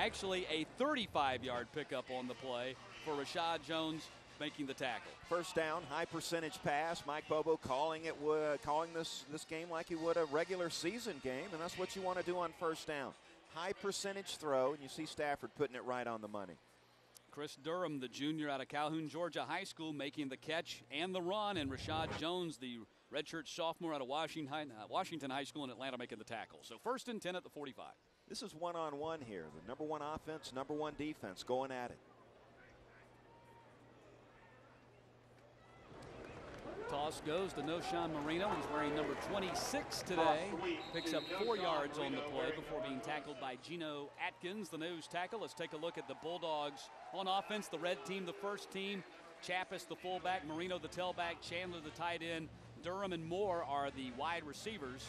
Actually, a 35-yard pickup on the play for Reshad Jones, making the tackle. First down, high percentage pass. Mike Bobo calling it, calling this game like he would a regular season game, and that's what you want to do on first down. High percentage throw, and you see Stafford putting it right on the money. Chris Durham, the junior out of Calhoun, Georgia High School, making the catch and the run, and Reshad Jones, the redshirt sophomore out of Washington High School in Atlanta, making the tackle. So first and 10 at the 45. This is one-on-one here. The number one offense, number one defense going at it. Toss goes to Knowshon Moreno. He's wearing number 26 today. Picks up 4 yards on the play before being tackled by Geno Atkins, the nose tackle. Let's take a look at the Bulldogs on offense. The red team, the first team. Chappuis, the fullback. Moreno, the tailback. Chandler, the tight end. Durham and Moore are the wide receivers.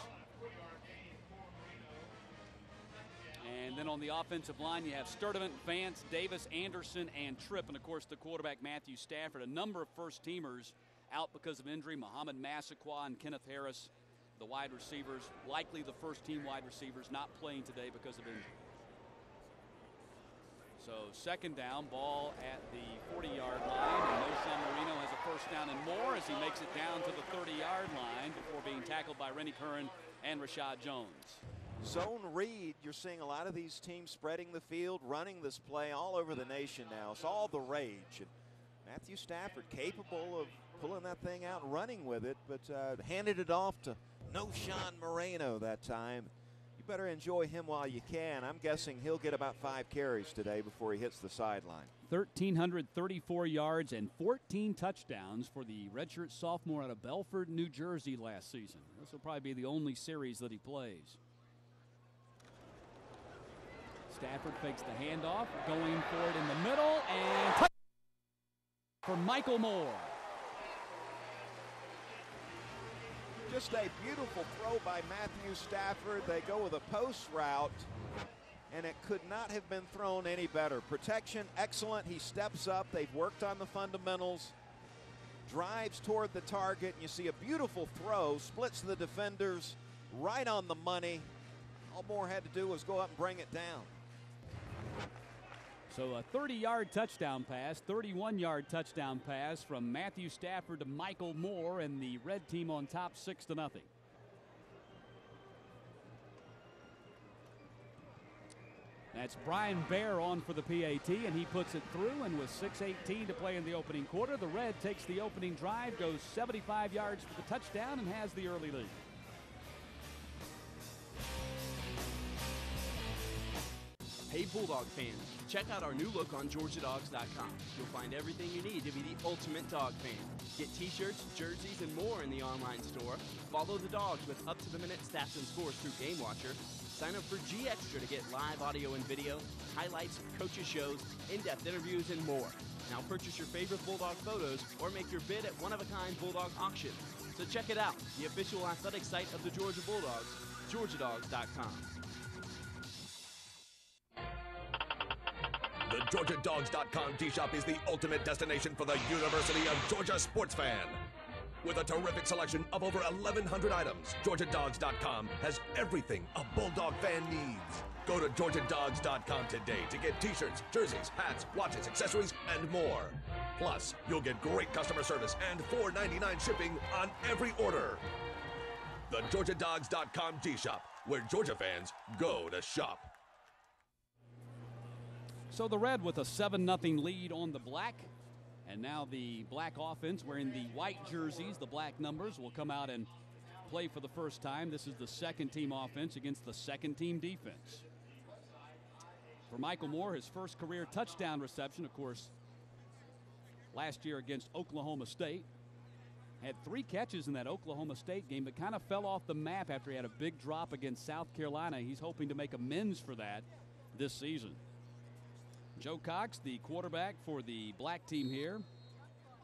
And then on the offensive line, you have Sturdivant, Vance, Davis, Anderson, and Tripp. And, of course, the quarterback, Matthew Stafford. A number of first-teamers out because of injury. Mohamed Massaquoi and Kenneth Harris, the wide receivers, likely the first-team wide receivers, not playing today because of injury. So second down, ball at the 40-yard line. And Knowshon Moreno has a first down and more as he makes it down to the 30-yard line before being tackled by Rennie Curran and Reshad Jones. Zone read, you're seeing a lot of these teams spreading the field, running this play all over the nation now. It's all the rage. And Matthew Stafford capable of pulling that thing out and running with it, but handed it off to Knowshon Moreno that time. You better enjoy him while you can. I'm guessing he'll get about 5 carries today before he hits the sideline. 1,334 yards and 14 touchdowns for the redshirt sophomore out of Belford, New Jersey last season. This will probably be the only series that he plays. Stafford fakes the handoff, going for it in the middle, and for Michael Moore. Just a beautiful throw by Matthew Stafford. They go with a post route, and it could not have been thrown any better. Protection, excellent. He steps up. They've worked on the fundamentals. Drives toward the target, and you see a beautiful throw. Splits the defenders right on the money. All Moore had to do was go up and bring it down. So a 30-yard touchdown pass, 31-yard touchdown pass from Matthew Stafford to Michael Moore, and the red team on top 6-0. That's Brian Baer on for the PAT, and he puts it through, and with 6:18 to play in the opening quarter, the red takes the opening drive, goes 75 yards for the touchdown, and has the early lead. Hey Bulldog fans, check out our new look on GeorgiaDogs.com. You'll find everything you need to be the ultimate dog fan. Get t-shirts, jerseys, and more in the online store. Follow the dogs with up-to-the-minute stats and scores through Game Watcher. Sign up for G Extra to get live audio and video, highlights, coaches shows, in-depth interviews, and more. Now purchase your favorite Bulldog photos or make your bid at one-of-a-kind Bulldog auction. So check it out, the official athletic site of the Georgia Bulldogs, GeorgiaDogs.com. The GeorgiaDogs.com T-Shop is the ultimate destination for the University of Georgia sports fan. With a terrific selection of over 1,100 items, GeorgiaDogs.com has everything a Bulldog fan needs. Go to GeorgiaDogs.com today to get T-shirts, jerseys, hats, watches, accessories, and more. Plus, you'll get great customer service and $4.99 shipping on every order. The GeorgiaDogs.com T-Shop, where Georgia fans go to shop. So the red with a 7-0 lead on the black. And now the black offense wearing the white jerseys, the black numbers, will come out and play for the first time. This is the second team offense against the second team defense. For Michael Moore, his first career touchdown reception, of course, last year against Oklahoma State. Had 3 catches in that Oklahoma State game, but kind of fell off the map after he had a big drop against South Carolina. He's hoping to make amends for that this season. Joe Cox, the quarterback for the black team here.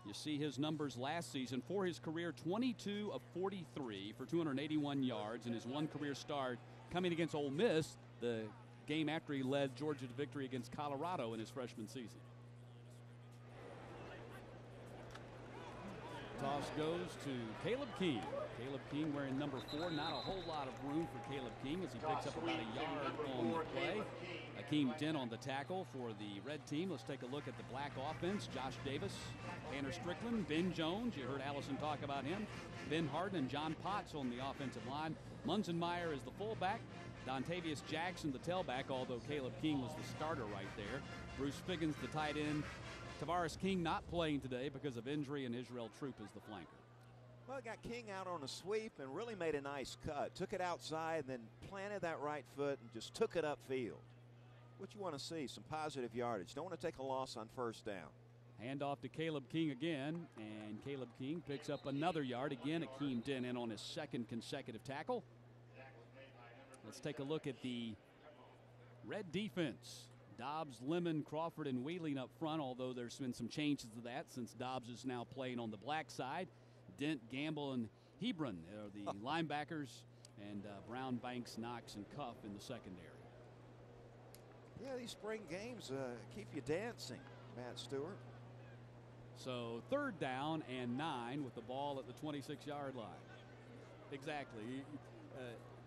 You see his numbers last season. For his career, 22 of 43 for 281 yards, and his one career start coming against Ole Miss, the game after he led Georgia to victory against Colorado in his freshman season. Toss goes to Caleb King. Caleb King wearing number 4. Not a whole lot of room for Caleb King as he picks up about a yard on the play. Akeem Dent on the tackle for the red team. Let's take a look at the black offense. Josh Davis, Tanner Strickland, Ben Jones. You heard Allison talk about him. Ben Harden and John Potts on the offensive line. Munzenmaier is the fullback. Dontavius Jackson, the tailback, although Caleb King was the starter right there. Bruce Figgins, the tight end. Tavares King not playing today because of injury, and Israel Troupe is the flanker. Well, got King out on a sweep and really made a nice cut. Took it outside, then planted that right foot and just took it upfield. What you want to see, some positive yardage. Don't want to take a loss on first down. Handoff to Caleb King again, and Caleb King picks up another yard. Again, Akeem Dent in on his second consecutive tackle. Let's take a look at the red defense. Dobbs, Lemon, Crawford, and Wheeling up front, although there's been some changes to that since Dobbs is now playing on the black side. Dent, Gamble, and Hebron are the linebackers, and Brown, Banks, Knox, and Cuff in the secondary. Yeah, these spring games keep you dancing, Matt Stewart. So third down and 9 with the ball at the 26-yard line. Exactly.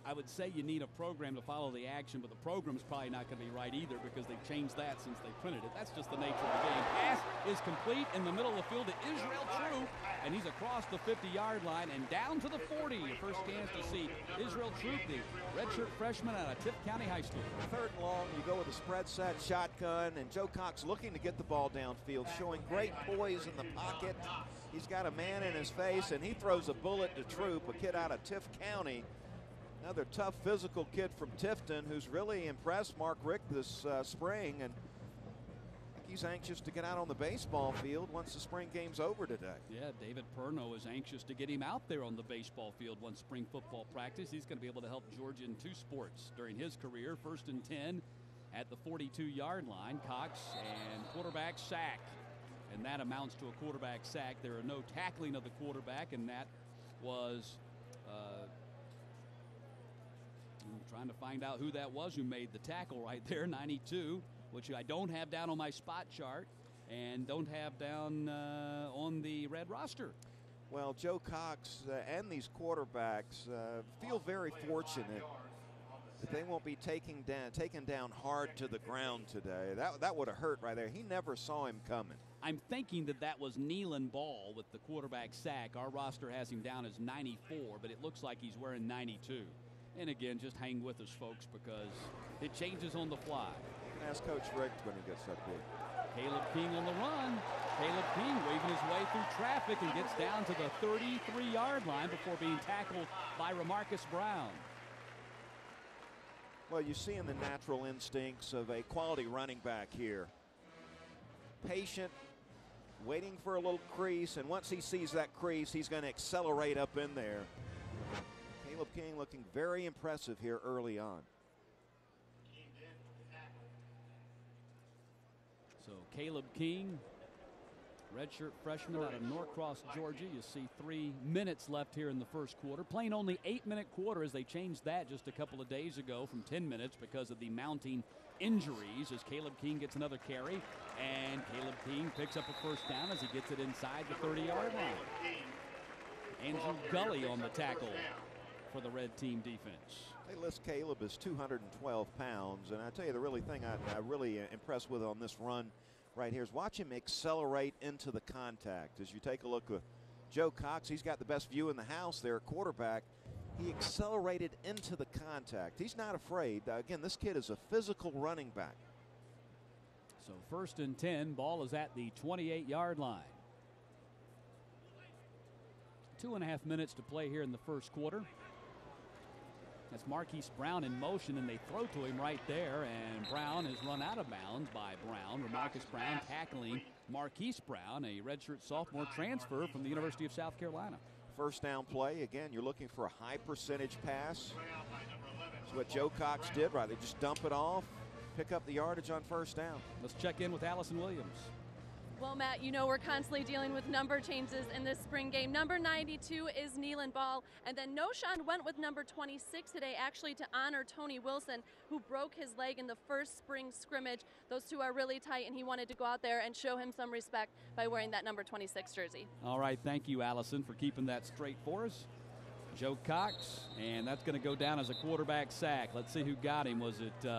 I would say you need a program to follow the action, but the program's probably not going to be right either because they've changed that since they printed it. That's just the nature of the game. Pass is complete in the middle of the field to Israel Troupe, and he's across the 50-yard line and down to the 40. Your first chance to see Israel Troupe, the redshirt freshman out of Tipp County High School. Third and long, you go with a spread set shotgun, and Joe Cox looking to get the ball downfield, showing great poise in the pocket. He's got a man in his face, and he throws a bullet to Troupe, a kid out of Tipp County. Another tough physical kid from Tifton who's really impressed Mark Richt this spring, and I think he's anxious to get out on the baseball field once the spring game's over today. Yeah, David Perno is anxious to get him out there on the baseball field once spring football practice. He's going to be able to help Georgia in 2 sports during his career. First and 10 at the 42-yard line. Cox and quarterback sack, and that amounts to a quarterback sack. There are no tackling of the quarterback, and that was... I'm trying to find out who that was who made the tackle right there, 92, which I don't have down on my spot chart and don't have down on the red roster. Well, Joe Cox and these quarterbacks feel very fortunate that they won't be taken down hard to the ground today. That would have hurt right there. He never saw him coming. I'm thinking that was Nealon Ball with the quarterback sack. Our roster has him down as 94, but it looks like he's wearing 92. And again, just hang with us, folks, because it changes on the fly. Ask Coach Richt when he gets up here. Caleb King on the run. Caleb King waving his way through traffic and gets down to the 33-yard line before being tackled by Ramarcus Brown. Well, you see in the natural instincts of a quality running back here. Patient, waiting for a little crease, and once he sees that crease, he's going to accelerate up in there. Caleb King looking very impressive here early on. So Caleb King, redshirt freshman out of Norcross, Georgia. You see 3 minutes left here in the first quarter. Playing only 8-minute quarter as they changed that just a couple of days ago from 10 minutes because of the mounting injuries as Caleb King gets another carry. And Caleb King picks up a first down as he gets it inside the 30-yard line. Andrew Gully on the tackle for the red team defense. They list Caleb as 212 pounds, and I tell you the really thing I'm really impressed with on this run right here is watch him accelerate into the contact. As you take a look at Joe Cox, he's got the best view in the house there, quarterback. He accelerated into the contact. He's not afraid. Again, this kid is a physical running back. So first and 10, ball is at the 28-yard line. 2.5 minutes to play here in the first quarter. That's Marquise Brown in motion, and they throw to him right there, and Brown is run out of bounds by Brown. Ramarcus Brown tackling Marquise Brown, a redshirt sophomore transfer from the University of South Carolina. First down play, again, you're looking for a high percentage pass. That's what Joe Cox did, right? They just dump it off, pick up the yardage on first down. Let's check in with Allison Williams. Well, Matt, you know we're constantly dealing with number changes in this spring game. Number 92 is Nealon Ball, and then Knowshon went with number 26 today, actually to honor Tony Wilson, who broke his leg in the first spring scrimmage. Those two are really tight, and he wanted to go out there and show him some respect by wearing that number 26 jersey. All right, thank you, Allison, for keeping that straight for us. Joe Cox, and that's going to go down as a quarterback sack. Let's see who got him. Was it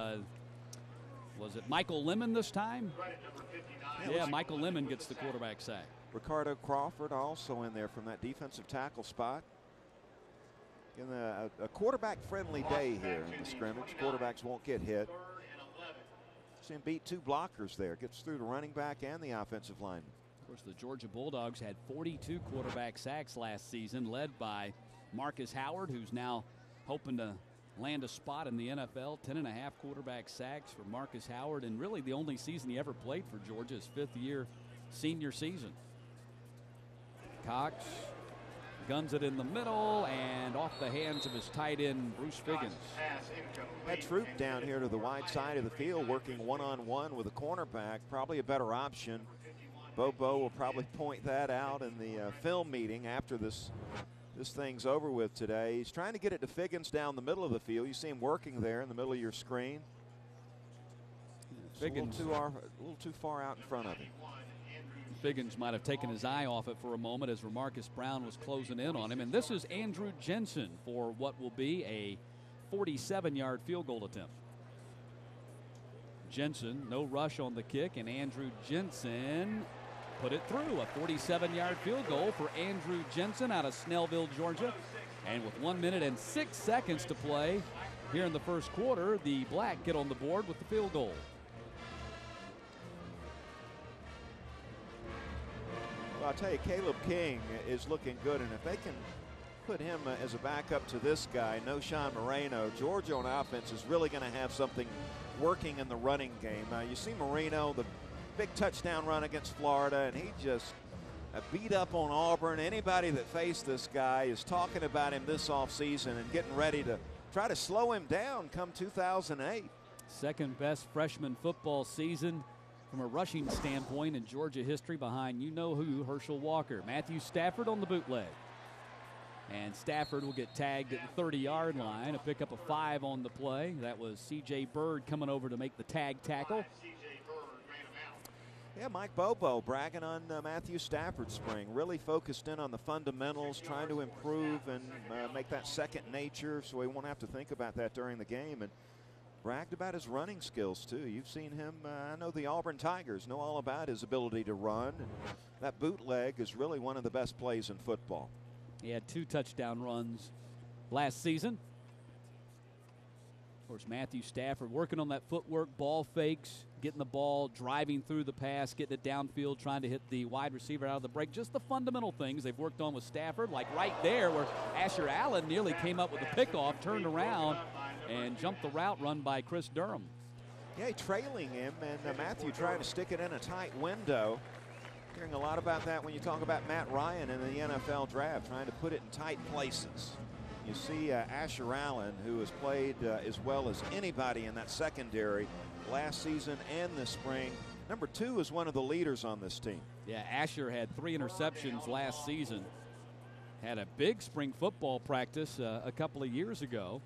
Was it Michael Lemon this time? Yeah, Michael Lemon gets the quarterback sack. Ricardo Crawford also in there from that defensive tackle spot. In a quarterback-friendly day here in the scrimmage. Quarterbacks won't get hit. See him beat two blockers there. Gets through the running back and the offensive lineman. Of course, the Georgia Bulldogs had 42 quarterback sacks last season, led by Marcus Howard, who's now hoping to land a spot in the NFL. 10.5 quarterback sacks for Marcus Howard, and really the only season he ever played for Georgia, his fifth-year senior season. Cox guns it in the middle and off the hands of his tight end, Bruce Figgins. That troop down here to the wide side of the field, working one-on-one with a cornerback, probably a better option. Bobo will probably point that out in the film meeting after this thing's over with today. He's trying to get it to Figgins down the middle of the field. You see him working there in the middle of your screen. Figgins a little too far out in front of him. Figgins might have taken his eye off it for a moment as Ramarcus Brown was closing in on him. And this is Andrew Jensen for what will be a 47-yard field goal attempt. Jensen, no rush on the kick, and Andrew Jensen put it through. A 47-yard field goal for Andrew Jensen out of Snellville, Georgia. And with 1 minute and 6 seconds to play here in the first quarter, the Black get on the board with the field goal. Well, I'll tell you, Caleb King is looking good, and if they can put him as a backup to this guy, Knowshon Moreno, Georgia on offense is really going to have something working in the running game. You see Moreno, the big touchdown run against Florida, and he just beat up on Auburn. Anybody that faced this guy is talking about him this offseason and getting ready to try to slow him down come 2008. Second best freshman football season from a rushing standpoint in Georgia history, behind you-know-who, Herschel Walker. Matthew Stafford on the bootleg. And Stafford will get tagged at the 30-yard line. A pickup of 5 on the play. That was C.J. Byrd coming over to make the tag tackle. Yeah, Mike Bobo bragging on Matthew Stafford's spring. Really focused in on the fundamentals, trying to improve and make that second nature so he won't have to think about that during the game. And bragged about his running skills, too. You've seen him. I know the Auburn Tigers know all about his ability to run. And that bootleg is really one of the best plays in football. He had 2 touchdown runs last season. Of course, Matthew Stafford working on that footwork, ball fakes, getting the ball, driving through the pass, getting it downfield, trying to hit the wide receiver out of the break. Just the fundamental things they've worked on with Stafford, like right there where Asher Allen nearly came up with a pickoff, turned around, and jumped the route run by Chris Durham. Yeah, trailing him, and Matthew trying to stick it in a tight window. Hearing a lot about that when you talk about Matt Ryan in the NFL draft, trying to put it in tight places. You see Asher Allen, who has played as well as anybody in that secondary last season and this spring. Number 2 is one of the leaders on this team. Yeah, Asher had 3 interceptions last season. Had a big spring football practice a couple of years ago.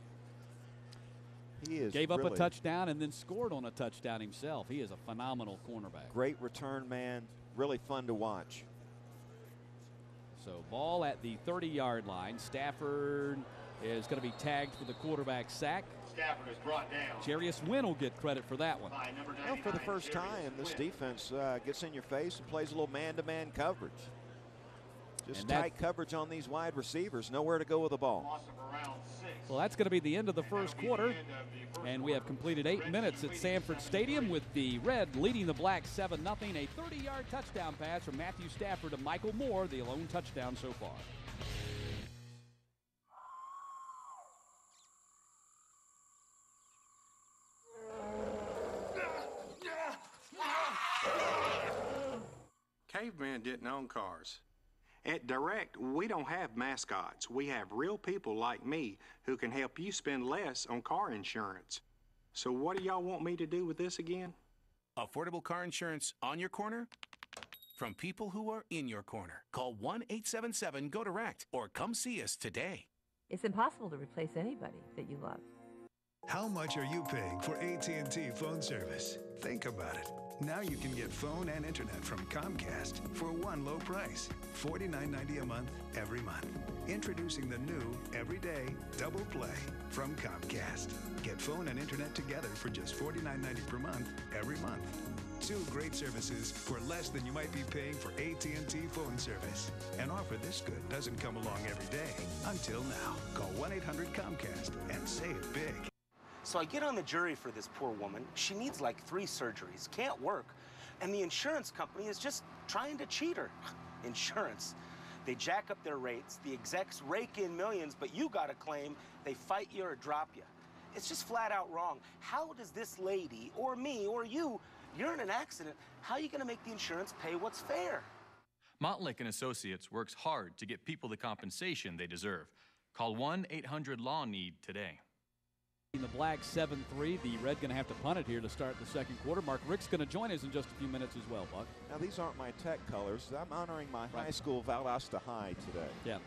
He is gave up a touchdown and then scored on a touchdown himself. He is a phenomenal cornerback. Great return man. Really fun to watch. So ball at the 30-yard line. Stafford is going to be tagged for the quarterback sack. Stafford is brought down. Jarius Wynn will get credit for that one. Well, for the first time, this defense gets in your face and plays a little man-to-man coverage. Just tight coverage on these wide receivers. Nowhere to go with the ball. Well, that's going to be the end of the first quarter. And we have completed 8 minutes at Sanford Stadium with the Red leading the Black 7-0. A 30-yard touchdown pass from Matthew Stafford to Michael Moore, the lone touchdown so far. Cavemen didn't own cars. At Direct, we don't have mascots. We have real people like me who can help you spend less on car insurance. So what do y'all want me to do with this again? Affordable car insurance on your corner? From people who are in your corner. Call 1-877-GO-DIRECT or come see us today. It's impossible to replace anybody that you love. How much are you paying for AT&T phone service? Think about it. Now you can get phone and internet from Comcast for one low price, $49.90 a month every month. Introducing the new everyday double play from Comcast. Get phone and internet together for just $49.90 per month every month. Two great services for less than you might be paying for AT&T phone service. An offer this good doesn't come along every day. Until now, call 1-800-COMCAST and save big. So I get on the jury for this poor woman. She needs like 3 surgeries, can't work, and the insurance company is just trying to cheat her. Insurance. They jack up their rates, the execs rake in millions, but you got a claim, they fight you or drop you. It's just flat out wrong. How does this lady, or me, or you, you're in an accident, how are you going to make the insurance pay what's fair? Montlake & Associates works hard to get people the compensation they deserve. Call 1-800-LAW-NEED today. In the black 7-3, the red going to have to punt it here to start the second quarter. Mark Richt's going to join us in just a few minutes as well, Buck. Now, these aren't my Tech colors. I'm honoring my high school, Valdosta High, today. Yeah.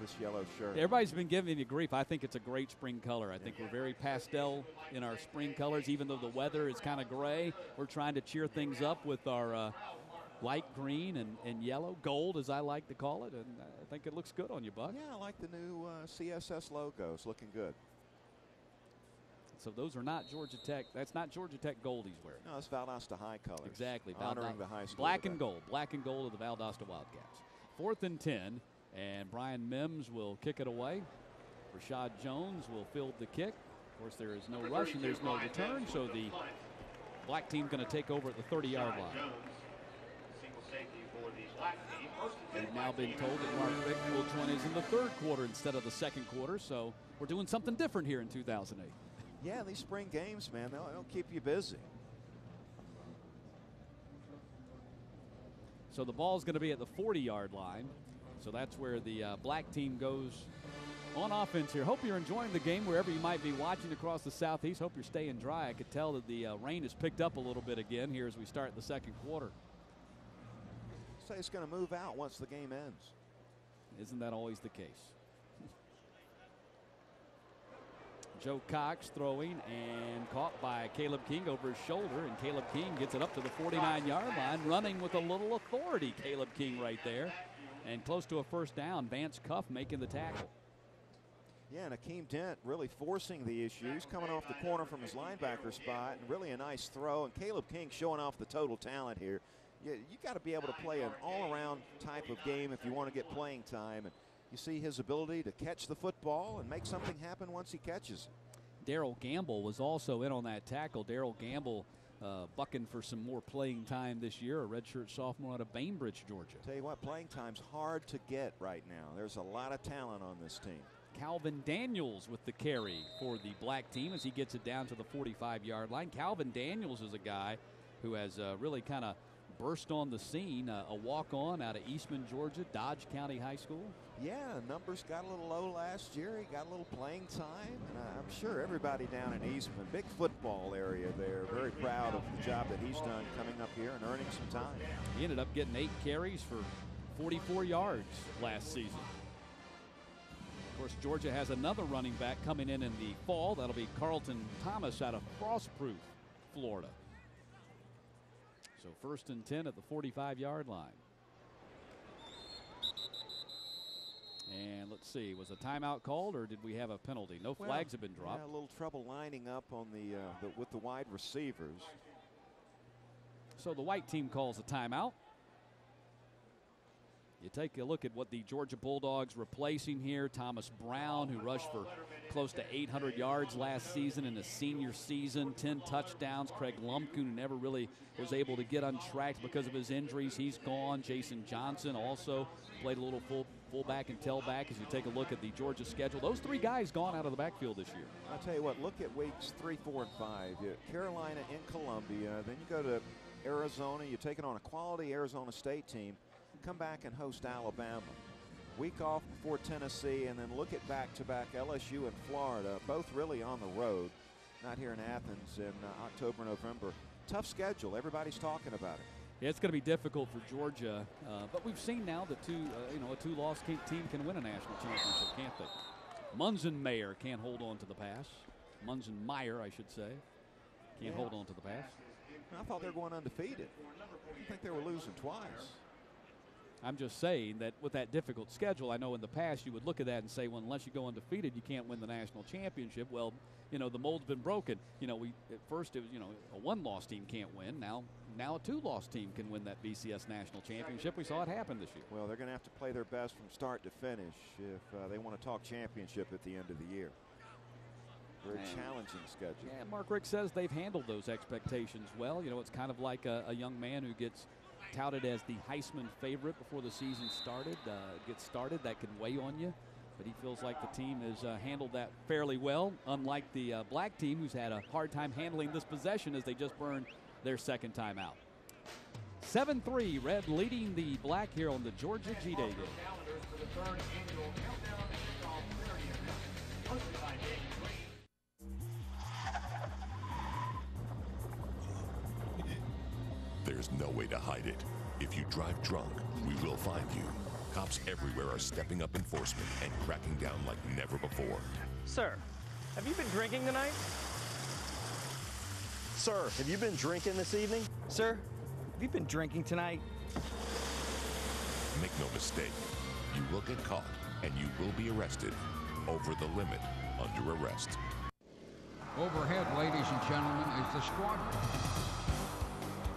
This yellow shirt. Everybody's been giving you grief. I think it's a great spring color. I think we're very pastel in our spring colors, even though the weather is kind of gray. We're trying to cheer things up with our light green and yellow. Gold, as I like to call it, and I think it looks good on you, Buck. Yeah, I like the new CSS logo. It's looking good. So those are not Georgia Tech. That's not Georgia Tech gold he's wearing. No, it's Valdosta High colors. Exactly. Honoring the high school. Black and gold. Black and gold of the Valdosta Wildcats. 4th and 10. And Brian Mims will kick it away. Reshad Jones will field the kick. Of course, there is no rush and there's no return, so the black team going to take over at the 30-yard line. We've now been told that Mark Richt will join us in the third quarter instead of the second quarter, so we're doing something different here in 2008. Yeah, these spring games, man, they'll keep you busy. So the ball's going to be at the 40-yard line. So that's where the black team goes on offense here. Hope you're enjoying the game wherever you might be watching across the southeast. Hope you're staying dry. I could tell that the rain has picked up a little bit again here as we start the second quarter. Say it's going to move out once the game ends. Isn't that always the case? Joe Cox throwing and caught by Caleb King over his shoulder, and Caleb King gets it up to the 49-yard line, running with a little authority. Caleb King right there. And close to a first down, Vance Cuff making the tackle. Yeah, and Akeem Dent really forcing the issues, coming off the corner from his linebacker spot, and really a nice throw. And Caleb King showing off the total talent here. You got to be able to play an all-around type of game if you want to get playing time. And you see his ability to catch the football and make something happen once he catches it. Daryl Gamble was also in on that tackle. Daryl Gamble bucking for some more playing time this year, a redshirt sophomore out of Bainbridge, Georgia. Tell you what, playing time's hard to get right now. There's a lot of talent on this team. Calvin Daniels with the carry for the black team as he gets it down to the 45-yard line. Calvin Daniels is a guy who has really kind of burst on the scene, a walk-on out of Eastman, Georgia, Dodge County High School. Yeah, numbers got a little low last year. He got a little playing time, and I'm sure everybody down in Eastman, big football area there, very proud of the job that he's done coming up here and earning some time. He ended up getting 8 carries for 44 yards last season. Of course, Georgia has another running back coming in the fall. That'll be Carlton Thomas out of Frostproof, Florida. So 1st and 10 at the 45-yard line. And let's see, was a timeout called or did we have a penalty? No flags have been dropped. Yeah, a little trouble lining up on with the wide receivers. So the white team calls a timeout. You take a look at what the Georgia Bulldogs replacing here. Thomas Brown, who rushed for close to 800 yards last season in his senior season, 10 touchdowns. Craig Lumpkin, who never really was able to get untracked because of his injuries, he's gone. Jason Johnson also played a little fullback and tailback as you take a look at the Georgia schedule. Those 3 guys gone out of the backfield this year. I'll tell you what, look at weeks 3, 4, and 5. Carolina and Columbia. Then you go to Arizona. You're taking on a quality Arizona State team. Come back and host Alabama. Week off before Tennessee, and then look at back-to-back LSU and Florida, both really on the road, not here in Athens in October, November. Tough schedule. Everybody's talking about it. Yeah, it's going to be difficult for Georgia, but we've seen now the a two-loss team can win a national championship, can't they? Munzenmaier can't hold on to the pass. Munzenmaier, I should say, can't hold on to the pass. I thought they were going undefeated. I didn't think they were losing twice. I'm just saying that with that difficult schedule, I know in the past you would look at that and say, well, unless you go undefeated, you can't win the national championship. Well, you know, the mold's been broken. You know, we at first it was, you know, a one-loss team can't win. Now a two-loss team can win that BCS national championship. We saw it happen this year. Well, they're going to have to play their best from start to finish if they want to talk championship at the end of the year. Very challenging schedule. Yeah, Mark Richt says they've handled those expectations well. You know, it's kind of like a young man who gets touted as the Heisman favorite before the season started, gets started. That can weigh on you, but he feels like the team has handled that fairly well, unlike the black team, who's had a hard time handling this possession as they just burned their second time out. 7-3, Red leading the black here on the Georgia G-Day Day. There's no way to hide it. If you drive drunk, we will find you. Cops everywhere are stepping up enforcement and cracking down like never before. Sir, have you been drinking tonight? Sir, have you been drinking this evening? Sir, have you been drinking tonight? Make no mistake, you will get caught and you will be arrested. Over the limit, under arrest. Overhead, ladies and gentlemen, is the squad.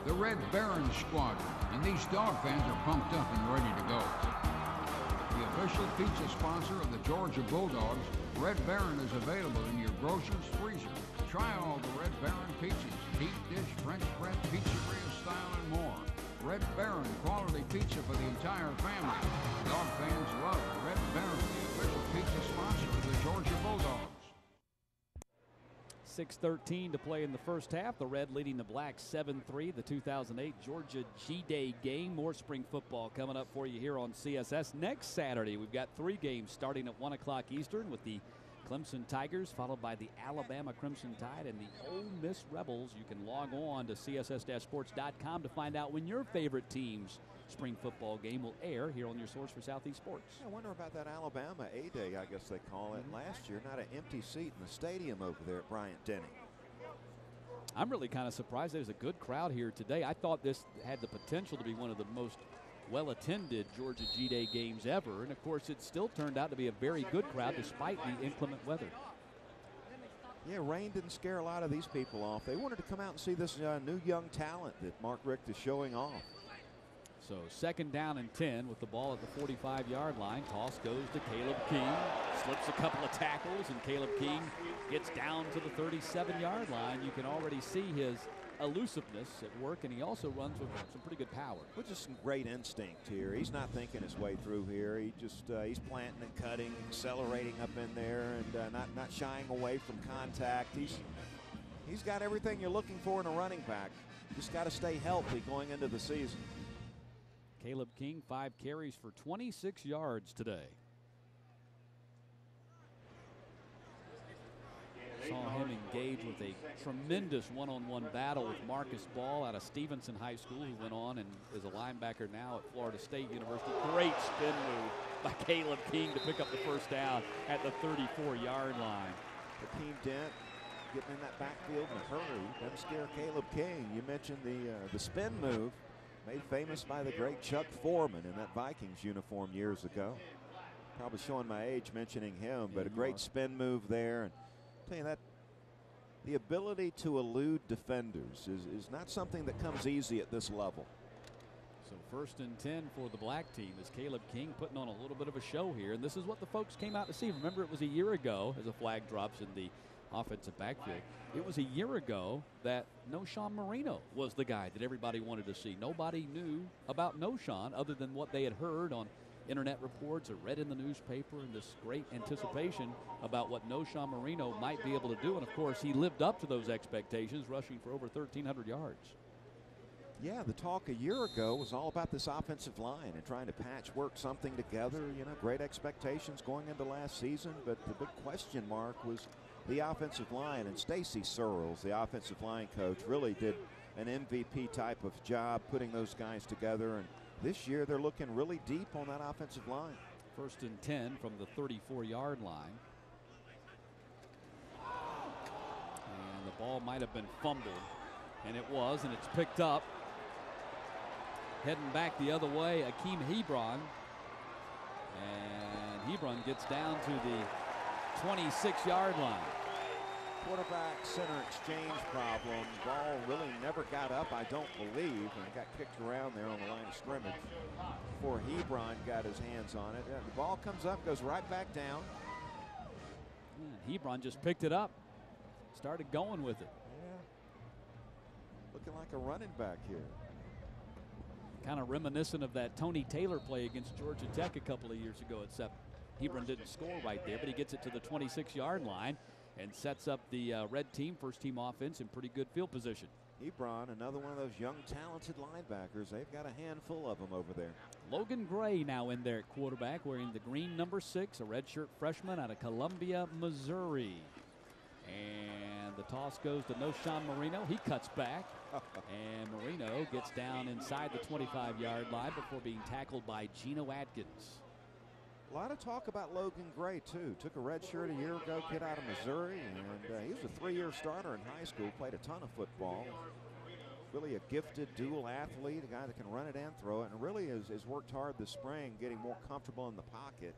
The Red Baron Squadron, and these dog fans are pumped up and ready to go. The official pizza sponsor of the Georgia Bulldogs, Red Baron is available in your grocer's freezer. Try all the Red Baron pizzas, deep dish, French bread, pizzeria style, and more. Red Baron, quality pizza for the entire family. Dog fans love Red Baron, the official pizza sponsor of the Georgia Bulldogs. 6:13 to play in the first half. The Red leading the Black 7-3, the 2008 Georgia G-Day game. More spring football coming up for you here on CSS. Next Saturday, we've got three games starting at 1 o'clock Eastern with the Clemson Tigers, followed by the Alabama Crimson Tide and the Ole Miss Rebels. You can log on to css-sports.com to find out when your favorite team's spring football game will air here on your source for Southeast Sports. I wonder about that Alabama A-Day, I guess they call it. Last year, not an empty seat in the stadium over there at Bryant-Denny. I'm really kind of surprised there's a good crowd here today. I thought this had the potential to be one of the most well-attended Georgia G-Day games ever, and of course it still turned out to be a very good crowd despite the inclement weather. Yeah, rain didn't scare a lot of these people off. They wanted to come out and see this new young talent that Mark Richt is showing off. So second down and 10 with the ball at the 45-yard line. Toss goes to Caleb King. Slips a couple of tackles, and Caleb King gets down to the 37-yard line. You can already see his elusiveness at work, and he also runs with some pretty good power. With just some great instinct here. He's not thinking his way through here. He just he's planting and cutting, accelerating up in there, and not shying away from contact. He's got everything you're looking for in a running back. Just got to stay healthy going into the season. Caleb King, 5 carries for 26 yards today. Saw him engage with a tremendous one-on-one battle with Marcus Ball out of Stevenson High School, who went on and is a linebacker now at Florida State University. Great spin move by Caleb King to pick up the first down at the 34-yard line. Akeem Dent getting in that backfield in a hurry. Doesn't scare Caleb King. You mentioned the spin move made famous by the great Chuck Foreman in that Vikings uniform years ago. Probably showing my age mentioning him, but a great spin move there. And tell you that the ability to elude defenders is not something that comes easy at this level. So first and 10 for the black team is Caleb King putting on a little bit of a show here, and this is what the folks came out to see. Remember, it was a year ago, as a flag drops in the offensive backfield, it was a year ago that Knowshon Moreno was the guy that everybody wanted to see. Nobody knew about Knowshon other than what they had heard on internet reports are read in the newspaper, and this great anticipation about what Knowshon Moreno might be able to do. And, of course, he lived up to those expectations, rushing for over 1,300 yards. Yeah, the talk a year ago was all about this offensive line and trying to patchwork something together. You know, great expectations going into last season, but the big question mark was the offensive line. And Stacy Searles, the offensive line coach, really did an MVP type of job putting those guys together, and this year they're looking really deep on that offensive line. First and 10 from the 34-yard line. And the ball might have been fumbled. And it was, and it's picked up. Heading back the other way, Akeem Hebron. And Hebron gets down to the 26-yard line. Quarterback center exchange problem. Ball really never got up, I don't believe, and it got kicked around there on the line of scrimmage before Hebron got his hands on it. The ball comes up, goes right back down. And Hebron just picked it up, started going with it. Yeah. Looking like a running back here. Kind of reminiscent of that Tony Taylor play against Georgia Tech a couple of years ago, except Hebron didn't score right there, but he gets it to the 26-yard line and sets up the red team, first team offense, in pretty good field position. Hebron, another one of those young, talented linebackers. They've got a handful of them over there. Logan Gray now in there at quarterback, wearing the green number 6, a redshirt freshman out of Columbia, Missouri. And the toss goes to Knowshon Moreno. He cuts back, and Moreno gets down inside the 25-yard line before being tackled by Geno Atkins. A lot of talk about Logan Gray, too. Took a red shirt a year ago, kid out of Missouri, and he was a 3-year starter in high school, played a ton of football. Really a gifted dual athlete, a guy that can run it and throw it, and really has worked hard this spring, getting more comfortable in the pocket,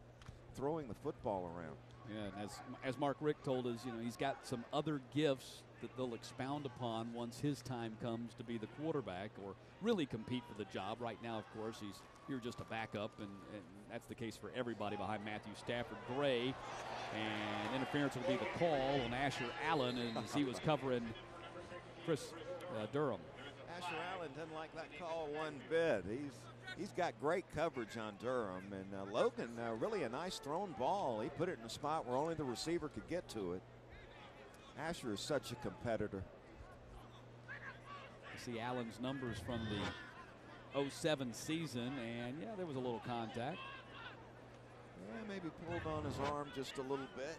throwing the football around. Yeah, and as Mark Richt told us, you know, he's got some other gifts that they'll expound upon once his time comes to be the quarterback or really compete for the job. Right now, of course, he's here just a backup, and that's the case for everybody behind Matthew Stafford. Gray, and interference will be the call on Asher Allen as he was covering Chris Durham. Asher Allen doesn't like that call one bit. He's got great coverage on Durham, and Logan, really a nice thrown ball. He put it in a spot where only the receiver could get to it. Asher is such a competitor. I see Allen's numbers from the 07 season, and yeah, there was a little contact. Yeah, maybe pulled on his arm just a little bit.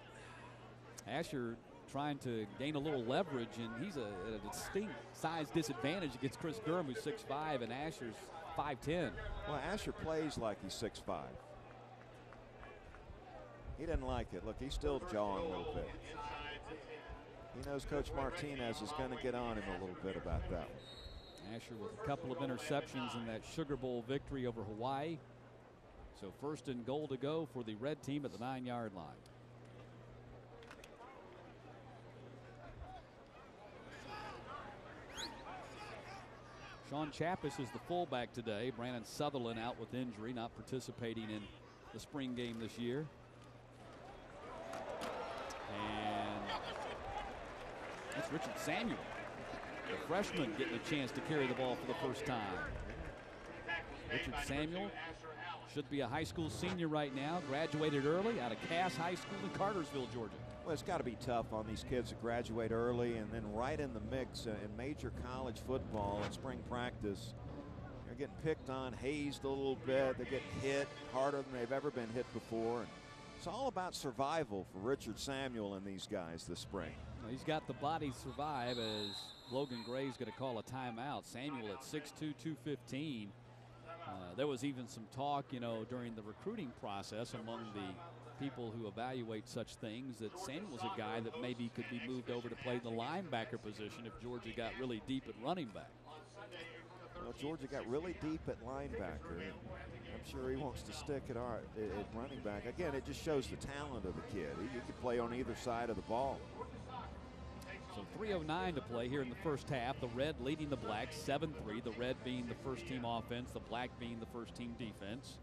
Asher trying to gain a little leverage, and he's at a distinct size disadvantage against Chris Durham, who's 6'5", and Asher's 5'10". Well, Asher plays like he's 6'5". He didn't like it. Look, he's still jawing a little bit. He knows Coach Martinez is going to get on him a little bit about that one. Asher with a couple of interceptions in that Sugar Bowl victory over Hawaii. So first and goal to go for the red team at the 9-yard line. Sean Chappuis is the fullback today. Brandon Sutherland out with injury, not participating in the spring game this year. And that's Richard Samuel, the freshman, getting a chance to carry the ball for the first time. Richard Samuel should be a high school senior right now, graduated early out of Cass High School in Cartersville, Georgia. Well, it's got to be tough on these kids to graduate early and then right in the mix in major college football and spring practice. They're getting picked on, hazed a little bit. They're getting hit harder than they've ever been hit before. And it's all about survival for Richard Samuel and these guys this spring. Well, he's got the body to survive as Logan Gray's going to call a timeout. Samuel at 6'2", 215. There was even some talk, you know, during the recruiting process among the people who evaluate such things that Samuel's a guy that maybe could be moved over to play the linebacker position if Georgia got really deep at running back. Well, Georgia got really deep at linebacker. I'm sure he wants to stick at running back. Again, it just shows the talent of the kid. He could play on either side of the ball. So 3:09 to play here in the first half. The red leading the black 7-3, the red being the first team offense, the black being the first team defense.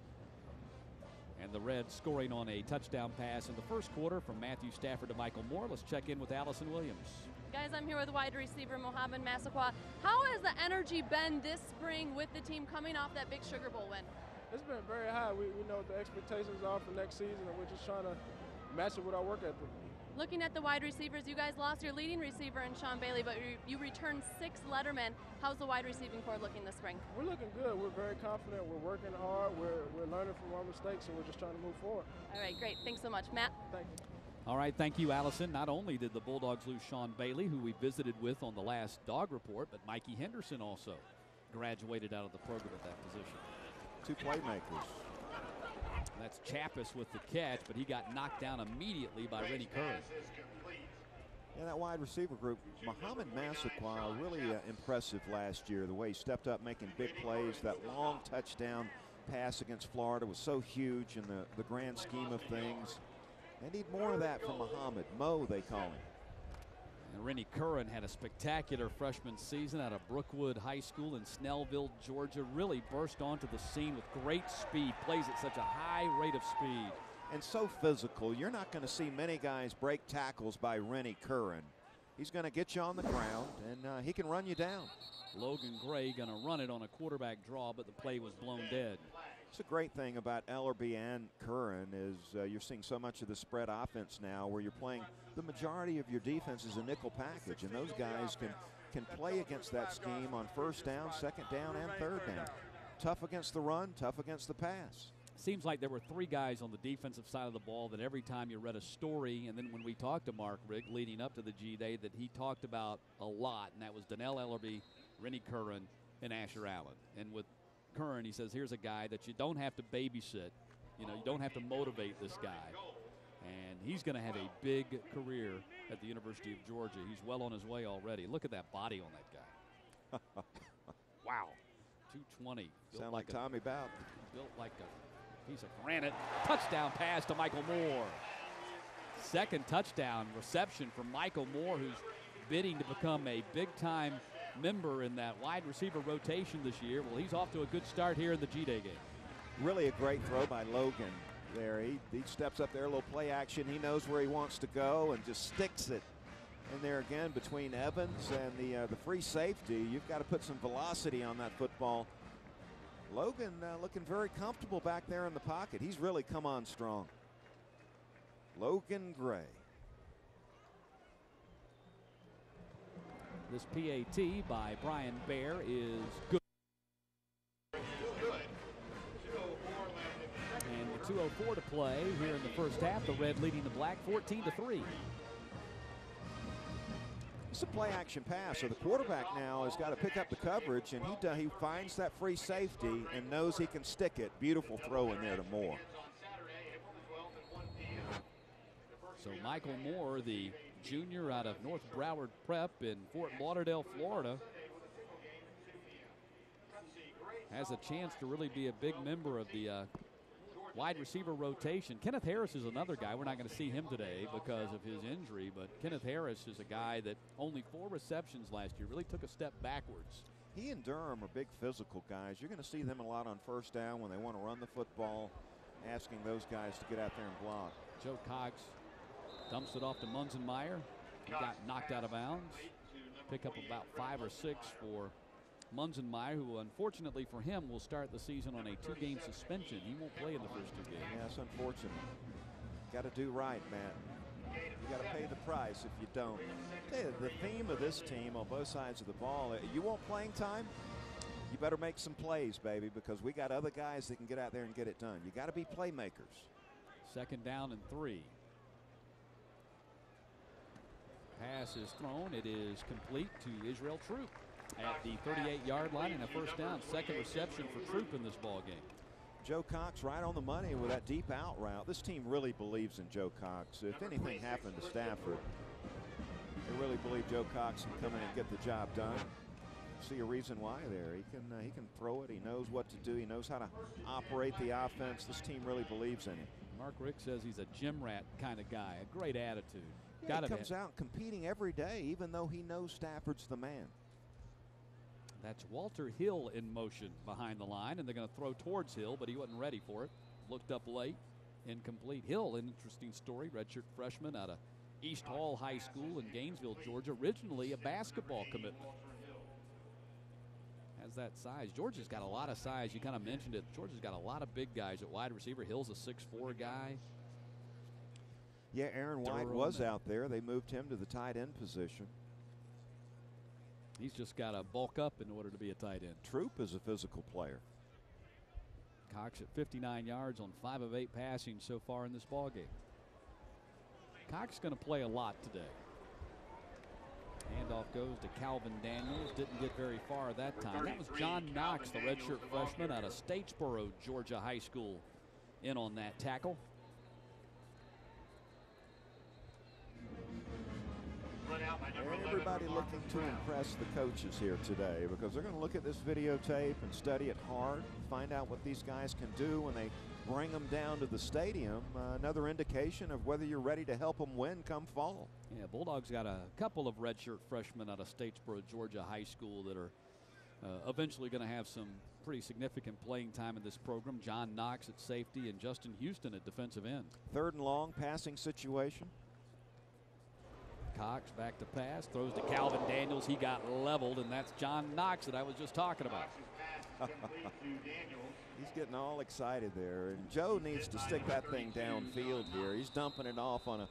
And the Reds scoring on a touchdown pass in the first quarter from Matthew Stafford to Michael Moore. Let's check in with Allison Williams. Guys, I'm here with wide receiver Mohamed Massaquoi. How has the energy been this spring with the team coming off that big Sugar Bowl win? It's been very high. We know what the expectations are for next season, and we're just trying to match it with our work ethic. Looking at the wide receivers, you guys lost your leading receiver in Sean Bailey, but you returned 6 lettermen. How's the wide receiving corps looking this spring? We're looking good. We're very confident. We're working hard. We're learning from our mistakes, and we're just trying to move forward. All right, great. Thanks so much, Matt. Thank you. All right, thank you, Allison. Not only did the Bulldogs lose Sean Bailey, who we visited with on the last dog report, but Mikey Henderson also graduated out of the program at that position. 2 playmakers. That's Chappuis with the catch, but he got knocked down immediately by Rennie Curran. Yeah, that wide receiver group, Mohamed Massaquoi, really impressive last year. The way he stepped up making big plays, that long touchdown pass against Florida was so huge in the grand scheme of things. They need more of that from Mohamed. Mo, they call him. And Rennie Curran had a spectacular freshman season out of Brookwood High School in Snellville, Georgia. Really burst onto the scene with great speed, plays at such a high rate of speed. And so physical. You're not going to see many guys break tackles by Rennie Curran. He's going to get you on the ground, and he can run you down. Logan Gray going to run it on a quarterback draw, but the play was blown dead. It's a great thing about Ellerby and Curran is you're seeing so much of the spread offense now where you're playing the majority of your defense is a nickel package, and those guys can play against that scheme on first down, second down, and third down. Tough against the run, tough against the pass. Seems like there were three guys on the defensive side of the ball that every time you read a story, and then when we talked to Mark Richt leading up to the G-Day, that he talked about a lot, and that was Donnell Ellerby, Rennie Curran, and Asher Allen. And with Curran, he says, here's a guy that you don't have to babysit. You know, you don't have to motivate this guy. And he's going to have a big career at the University of Georgia. He's well on his way already. Look at that body on that guy. Wow. 220. Sound like Tommy Bout. Built like a piece of granite. Touchdown pass to Michael Moore. Second touchdown reception from Michael Moore, who's bidding to become a big-time member in that wide receiver rotation this year. Well, he's off to a good start here in the G-Day game. Really a great throw by Logan there. He steps up there, a little play action. He knows where he wants to go and just sticks it in there again between Evans and the free safety. You've got to put some velocity on that football. Logan looking very comfortable back there in the pocket. He's really come on strong. Logan Gray. This PAT by Brian Baer is good. And with 2:04 to play here in the first half, the red leading the black 14-3. It's a play action pass, so the quarterback now has got to pick up the coverage, and he finds that free safety and knows he can stick it. Beautiful throw in there to Moore. So Michael Moore, the junior out of North Broward Prep in Fort Lauderdale, Florida, has a chance to really be a big member of the wide receiver rotation. Kenneth Harris is another guy. We're not going to see him today because of his injury, but Kenneth Harris is a guy that only 4 receptions last year, really took a step backwards. He and Durham are big physical guys. You're going to see them a lot on first down when they want to run the football, asking those guys to get out there and block. Joe Cox dumps it off to Munzenmaier. He got knocked out of bounds. Pick up about 5 or 6 for Munzenmaier, who unfortunately for him will start the season on a 2-game suspension. He won't play in the first 2 games. Yeah, that's unfortunate. Got to do right, Matt. You got to pay the price if you don't. The theme of this team on both sides of the ball, you want playing time? You better make some plays, baby, because we got other guys that can get out there and get it done. You got to be playmakers. 2nd down and 3. Pass is thrown. It is complete to Israel Troupe at the 38-yard line and a first down. 2nd reception for Troupe in this ball game. Joe Cox right on the money with that deep out route. This team really believes in Joe Cox. If anything happened to Stafford, they really believe Joe Cox can come in and get the job done. See a reason why there. He can throw it. He knows what to do. He knows how to operate the offense. This team really believes in him. Mark Richt says he's a gym rat kind of guy. A great attitude. Yeah, he comes out competing every day, even though he knows Stafford's the man. That's Walter Hill in motion behind the line, and they're going to throw towards Hill, but he wasn't ready for it. Looked up late, incomplete. Hill, an interesting story, redshirt freshman out of East Hall High School in Gainesville, Georgia. Originally a basketball commitment. Has that size. Georgia's got a lot of size. You kind of mentioned it. Georgia's got a lot of big guys at wide receiver. Hill's a 6'4 guy. Yeah, Aaron White was out there. They moved him to the tight end position. He's just got to bulk up in order to be a tight end. Troupe is a physical player. Cox at 59 yards on 5 of 8 passing so far in this ballgame. Cox is going to play a lot today. Handoff goes to Calvin Daniels. Didn't get very far that time. That was John Knox, the redshirt freshman out of Statesboro, Georgia High School, in on that tackle. Everybody looking to impress the coaches here today, because they're going to look at this videotape and study it hard, find out what these guys can do when they bring them down to the stadium. Another indication of whether you're ready to help them win come fall. Yeah, Bulldogs got a couple of redshirt freshmen out of Statesboro, Georgia High School that are eventually going to have some pretty significant playing time in this program. John Knox at safety and Justin Houston at defensive end. Third and long, passing situation. Cox back to pass, throws to Calvin Daniels. He got leveled, and that's John Knox that I was just talking about. He's getting all excited there, and Joe needs to stick that thing downfield here. He's dumping it off on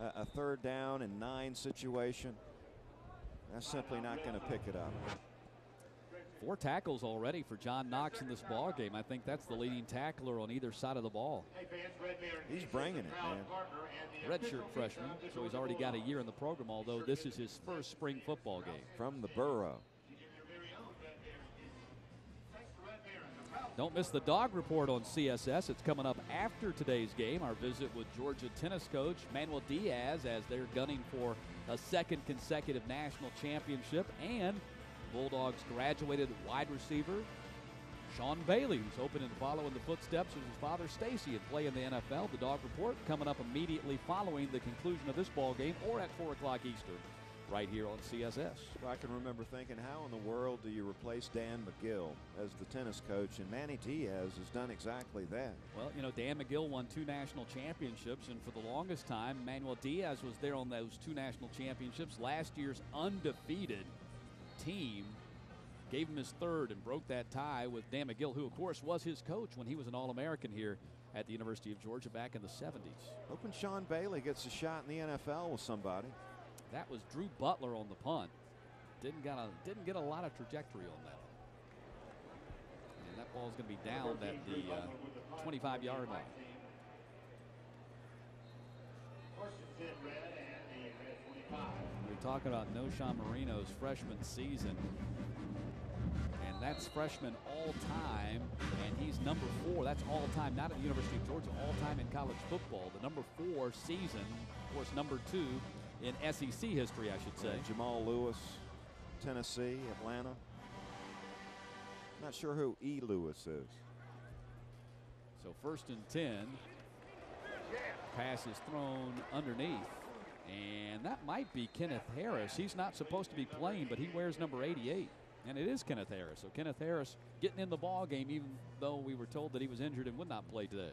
a third down and 9 situation. That's simply not going to pick it up. 4 tackles already for John Knox in this ball game. I think that's the leading tackler on either side of the ball. He's bringing it, man. Redshirt freshman, so he's already got a year in the program, although this is his first spring football game. From the Borough. Don't miss the Dog Report on CSS. It's coming up after today's game. Our visit with Georgia tennis coach Manuel Diaz as they're gunning for a 2nd consecutive national championship, and Bulldogs graduated wide receiver Sean Bailey, who's hoping to follow in the footsteps of his father Stacy and play in the NFL. The Dog Report coming up immediately following the conclusion of this ball game, or at 4 o'clock Eastern, right here on CSS. I can remember thinking, how in the world do you replace Dan McGill as the tennis coach? And Manny Diaz has done exactly that. Well, you know, Dan McGill won 2 national championships, and for the longest time, Manuel Diaz was there on those 2 national championships. Last year's undefeated team gave him his 3rd and broke that tie with Dan McGill, who of course was his coach when he was an All-American here at the University of Georgia back in the 70s. Hoping Sean Bailey gets a shot in the NFL with somebody. That was Drew Butler on the punt. Didn't get a lot of trajectory on that. And that ball's going to be down at the 25-yard line. We're talking about Knowshon Moreno's freshman season, and that's freshman all-time, and he's number 4. That's all-time, not at the University of Georgia, all-time in college football. The number 4 season, of course, number 2 in SEC history, I should say. And Jamal Lewis, Tennessee, Atlanta. Not sure who E. Lewis is. So 1st and 10. Pass is thrown underneath. And that might be Kenneth Harris. He's not supposed to be playing, but he wears number 88. And it is Kenneth Harris. So Kenneth Harris getting in the ball game, even though we were told that he was injured and would not play today.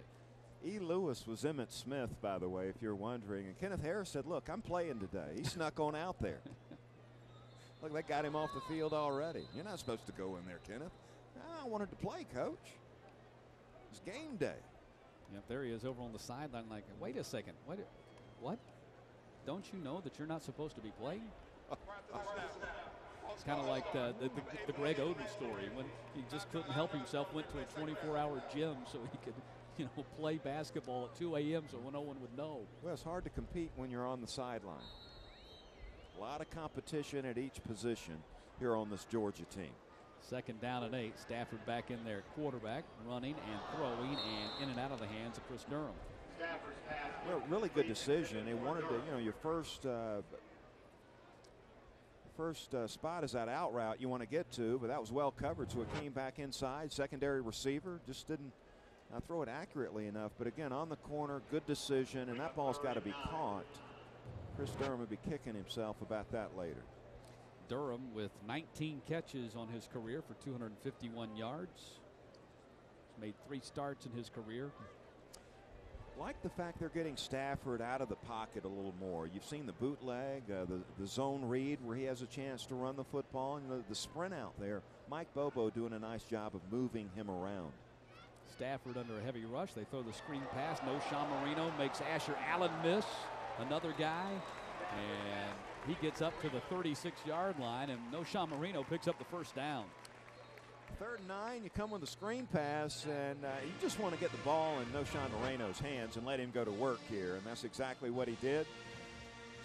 E. Lewis was Emmett Smith, by the way, if you're wondering. And Kenneth Harris said, look, I'm playing today. He snuck on out there. Look, they got him off the field already. You're not supposed to go in there, Kenneth. I wanted to play, coach. It's game day. Yep, there he is over on the sideline like, wait a second. What? Don't you know that you're not supposed to be playing? It's kind of like the Greg Oden story when he just couldn't help himself, went to a 24-hour gym so he could, you know, play basketball at 2 a.m. so no one would know. Well, it's hard to compete when you're on the sideline. A lot of competition at each position here on this Georgia team. 2nd down and 8. Stafford back in there, quarterback, running and throwing, and in and out of the hands of Chris Durham. Well, really good decision. They wanted to, you know, your first spot is that out route you want to get to, but that was well covered, so it came back inside. Secondary receiver just didn't throw it accurately enough, but again, on the corner, good decision, and that ball's got to be caught. Chris Durham will be kicking himself about that later. Durham with 19 catches on his career for 251 yards. He's made 3 starts in his career. Like the fact they're getting Stafford out of the pocket a little more. You've seen the bootleg, the zone read where he has a chance to run the football, and the sprint out there. Mike Bobo doing a nice job of moving him around. Stafford under a heavy rush. They throw the screen pass. Knowshon Moreno makes Asher Allen miss. Another guy. And he gets up to the 36-yard line, and Knowshon Moreno picks up the 1st down. 3rd and 9, you come with a screen pass, and you just want to get the ball in Knowshon Moreno's hands and let him go to work here, and that's exactly what he did.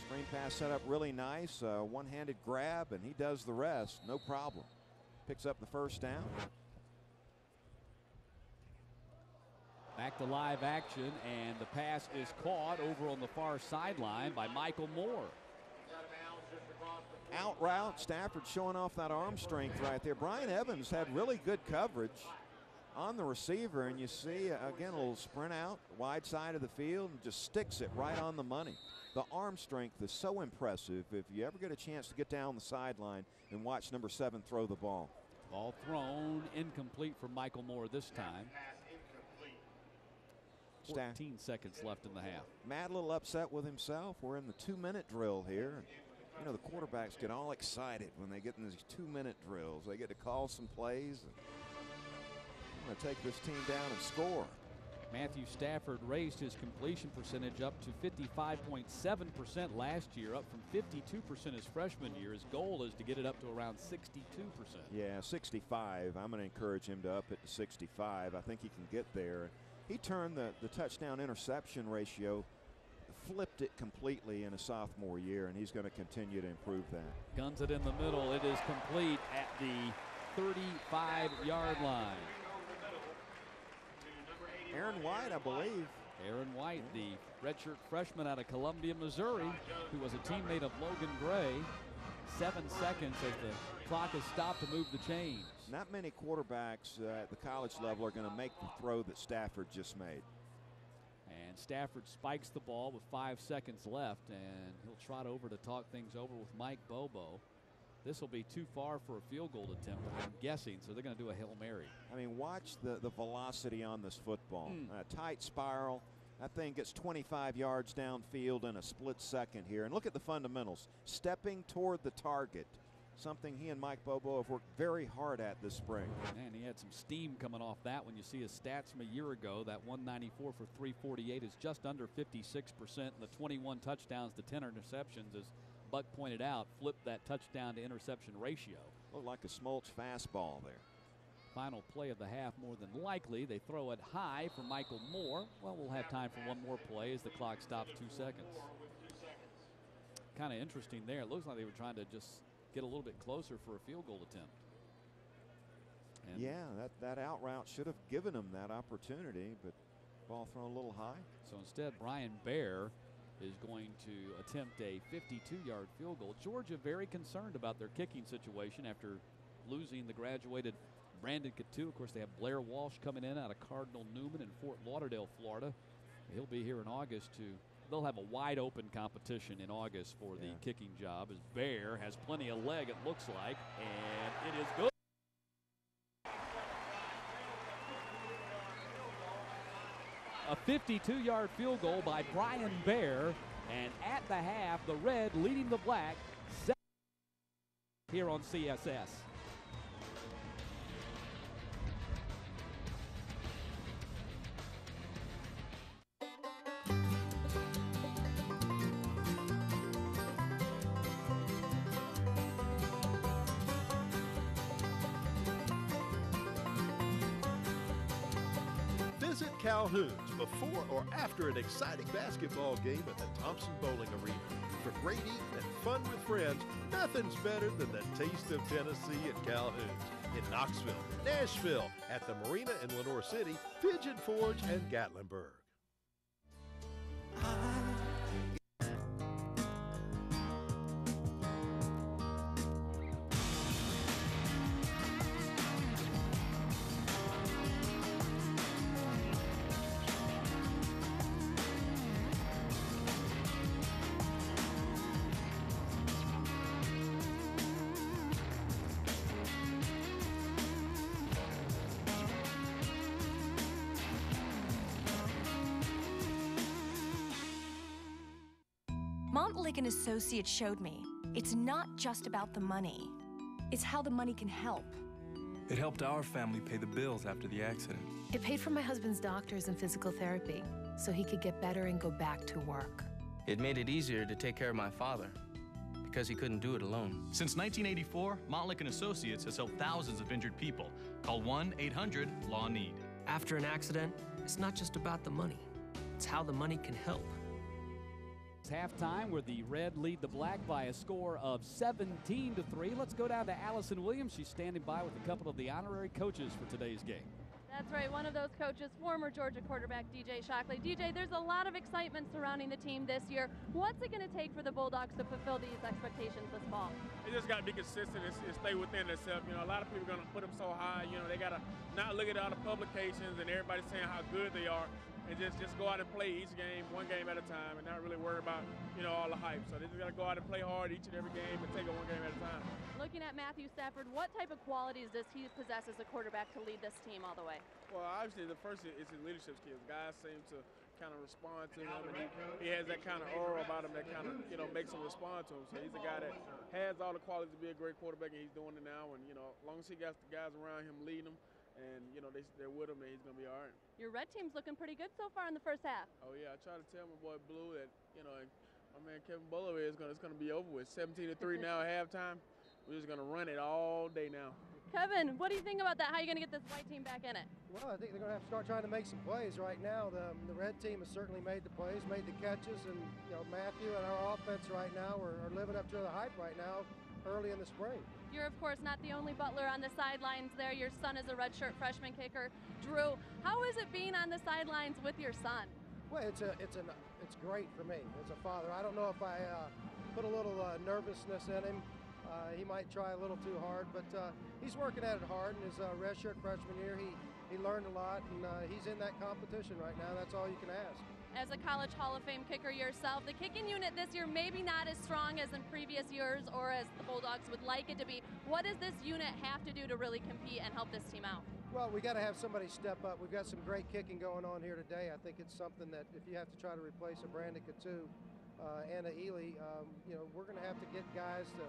Screen pass set up really nice, one-handed grab, and he does the rest, no problem. Picks up the 1st down. Back to live action, and the pass is caught over on the far sideline by Michael Moore. out route. Stafford showing off that arm strength right there. Brian Evans had really good coverage on the receiver, and you see again a little sprint out wide side of the field and just sticks it right on the money. The arm strength is so impressive. If you ever get a chance to get down the sideline and watch number 7 throw the ball. Ball thrown incomplete for Michael Moore this time. 14 seconds left in the half. Matt a little upset with himself. We're in the 2-minute drill here. You know, the quarterbacks get all excited when they get in these 2-minute drills. They get to call some plays. I'm going to take this team down and score. Matthew Stafford raised his completion percentage up to 55.7% last year, up from 52% his freshman year. His goal is to get it up to around 62%. Yeah, 65. I'm going to encourage him to up it to 65. I think he can get there. He turned the touchdown interception ratio, flipped it completely in a sophomore year, and he's going to continue to improve that. Guns it in the middle. It is complete at the 35-yard line. Aaron White, I believe. Aaron White, the redshirt freshman out of Columbia, Missouri, who was a teammate of Logan Gray. 7 seconds as the clock is stopped to move the chains. Not many quarterbacks at the college level are going to make the throw that Stafford just made. And Stafford spikes the ball with 5 seconds left, and he'll trot over to talk things over with Mike Bobo. This will be too far for a field goal attempt, I'm guessing, so they're going to do a Hail Mary. I mean, watch the velocity on this football. A tight spiral. That thing gets 25 yards downfield in a split second here. And look at the fundamentals. Stepping toward the target, something he and Mike Bobo have worked very hard at this spring. And he had some steam coming off that when you see his stats from a year ago. That 194 for 348 is just under 56%. And the 21 touchdowns, the 10 interceptions is, Buck pointed out, flipped that touchdown to interception ratio. Looked like a Smoltz fastball there. Final play of the half, more than likely. They throw it high for Michael Moore. Well, we'll have time for one more play as the clock stops 2 seconds. Kind of interesting there. It looks like they were trying to just get a little bit closer for a field goal attempt. And yeah, that out route should have given them that opportunity, but ball thrown a little high. So instead, Brian Baer is going to attempt a 52-yard field goal. Georgia very concerned about their kicking situation after losing the graduated Brandon Catu. Of course, they have Blair Walsh coming in out of Cardinal Newman in Fort Lauderdale, Florida. He'll be here in August to. They'll have a wide-open competition in August for the kicking job, as Bear has plenty of leg, it looks like, and it is good. A 52-yard field goal by Brian Baer, and at the half, the red leading the black here on CSS. Calhoun's before or after an exciting basketball game at the Thompson Bowling Arena. For great eating and fun with friends, nothing's better than the taste of Tennessee at Calhoun's. In Knoxville, Nashville, at the Marina in Lenoir City, Pigeon Forge, and Gatlinburg. Montlick & Associates showed me it's not just about the money, it's how the money can help. It helped our family pay the bills after the accident. It paid for my husband's doctors and physical therapy so he could get better and go back to work. It made it easier to take care of my father because he couldn't do it alone. Since 1984, Montlick & Associates has helped thousands of injured people. Call 1-800-LAW-NEED. After an accident, it's not just about the money, it's how the money can help. Halftime where the red lead the black by a score of 17-3. Let's go down to Allison Williams. She's standing by with a couple of the honorary coaches for today's game. That's right, one of those coaches, former Georgia quarterback DJ Shockley. DJ, there's a lot of excitement surrounding the team this year. What's it going to take for the Bulldogs to fulfill these expectations this fall? They just got to be consistent and stay within themselves. You know, a lot of people are going to put them so high. You know, they got to not look at all the publications and everybody saying how good they are, and just go out and play each game, one game at a time, and not really worry about, you know, all the hype. So they just got to go out and play hard each and every game and take it one game at a time. Looking at Matthew Stafford, what type of qualities does he possess as a quarterback to lead this team all the way? Well, obviously, the first is his leadership skills. Guys seem to kind of respond to him, and he has that kind of aura about him that kind of, you know, makes him respond to him. So he's a guy that has all the qualities to be a great quarterback, and he's doing it now. And, you know, as long as he got the guys around him leading him, and, you know, they're with him, and he's going to be all right. Your red team's looking pretty good so far in the first half. Oh, yeah. I try to tell my boy Blue that, you know, my man Kevin Bolo is going to be over with. 17-3 now at halftime. We're just going to run it all day now. Kevin, what do you think about that? How are you going to get this white team back in it? Well, I think they're going to have to start trying to make some plays right now. The red team has certainly made the plays, made the catches, and, you know, Matthew and our offense right now are living up to the hype right now early in the spring. You're, of course, not the only Butler on the sidelines there. Your son is a redshirt freshman kicker. Drew, how is it being on the sidelines with your son? Well, it's great for me as a father. I don't know if I put a little nervousness in him. He might try a little too hard, but he's working at it hard. In his redshirt freshman year, he learned a lot, and he's in that competition right now. That's all you can ask. As a college Hall of Fame kicker yourself, the kicking unit this year maybe not as strong as in previous years or as the Bulldogs would like it to be. What does this unit have to do to really compete and help this team out? Well, we got to have somebody step up. We've got some great kicking going on here today. I think it's something that if you have to try to replace a Brandon Coutu and a Ely, you know, we're going to have to get guys to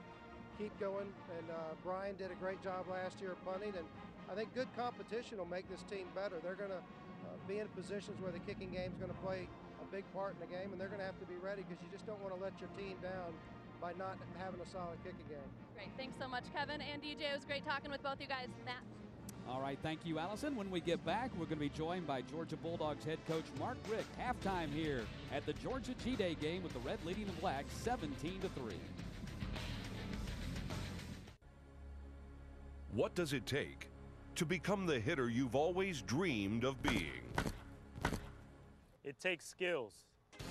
keep going. And Brian did a great job last year punting, and I think good competition will make this team better. They're going to be in positions where the kicking game is going to play a big part in the game, and they're going to have to be ready because you just don't want to let your team down by not having a solid kicking game. Great. Thanks so much, Kevin and DJ. It was great talking with both you guys. Matt. All right, thank you, Allison. When we get back, we're going to be joined by Georgia Bulldogs head coach Mark Richt. Halftime here at the Georgia G-Day game with the Red leading the Black 17-3. What does it take to become the hitter you've always dreamed of being? It takes skills.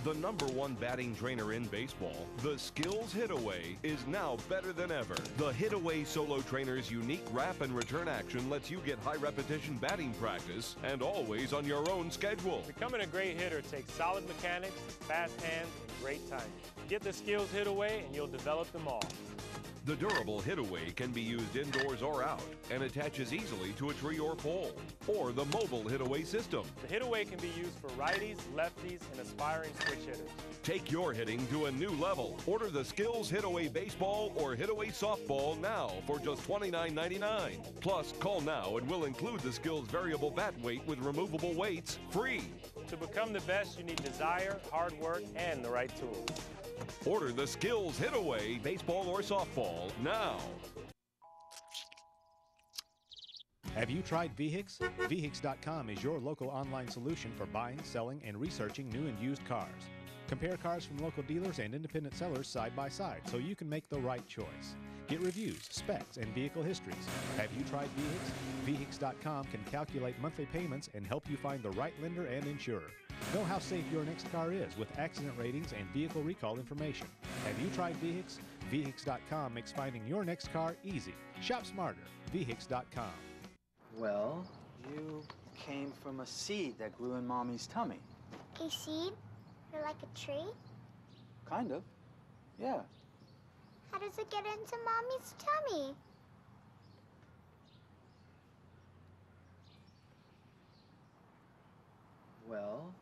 The #1 batting trainer in baseball, The Skills Hitaway, is now better than ever. The Hitaway Solo Trainer's unique wrap and return action lets you get high repetition batting practice and always on your own schedule. Becoming a great hitter takes solid mechanics, fast hands, and great timing. Get the Skills Hitaway and you'll develop them all. The durable Hitaway can be used indoors or out and attaches easily to a tree or pole, or the mobile Hitaway system. The Hitaway can be used for righties, lefties, and aspiring switch hitters. Take your hitting to a new level. Order the Skills Hitaway Baseball or Hitaway Softball now for just $29.99. Plus, call now and we'll include the Skills variable bat weight with removable weights free. To become the best, you need desire, hard work, and the right tools. Order the Skills Hitaway Baseball or Softball now. Have you tried VHIX? VHIX.com is your local online solution for buying, selling, and researching new and used cars. Compare cars from local dealers and independent sellers side by side so you can make the right choice. Get reviews, specs, and vehicle histories. Have you tried VHIX? VHIX.com can calculate monthly payments and help you find the right lender and insurer. Know how safe your next car is with accident ratings and vehicle recall information. Have you tried VHIX? VHIX.com makes finding your next car easy. Shop smarter. VHIX.com. Well, you came from a seed that grew in Mommy's tummy. A seed? Or like a tree? Kind of, yeah. How does it get into Mommy's tummy? Well,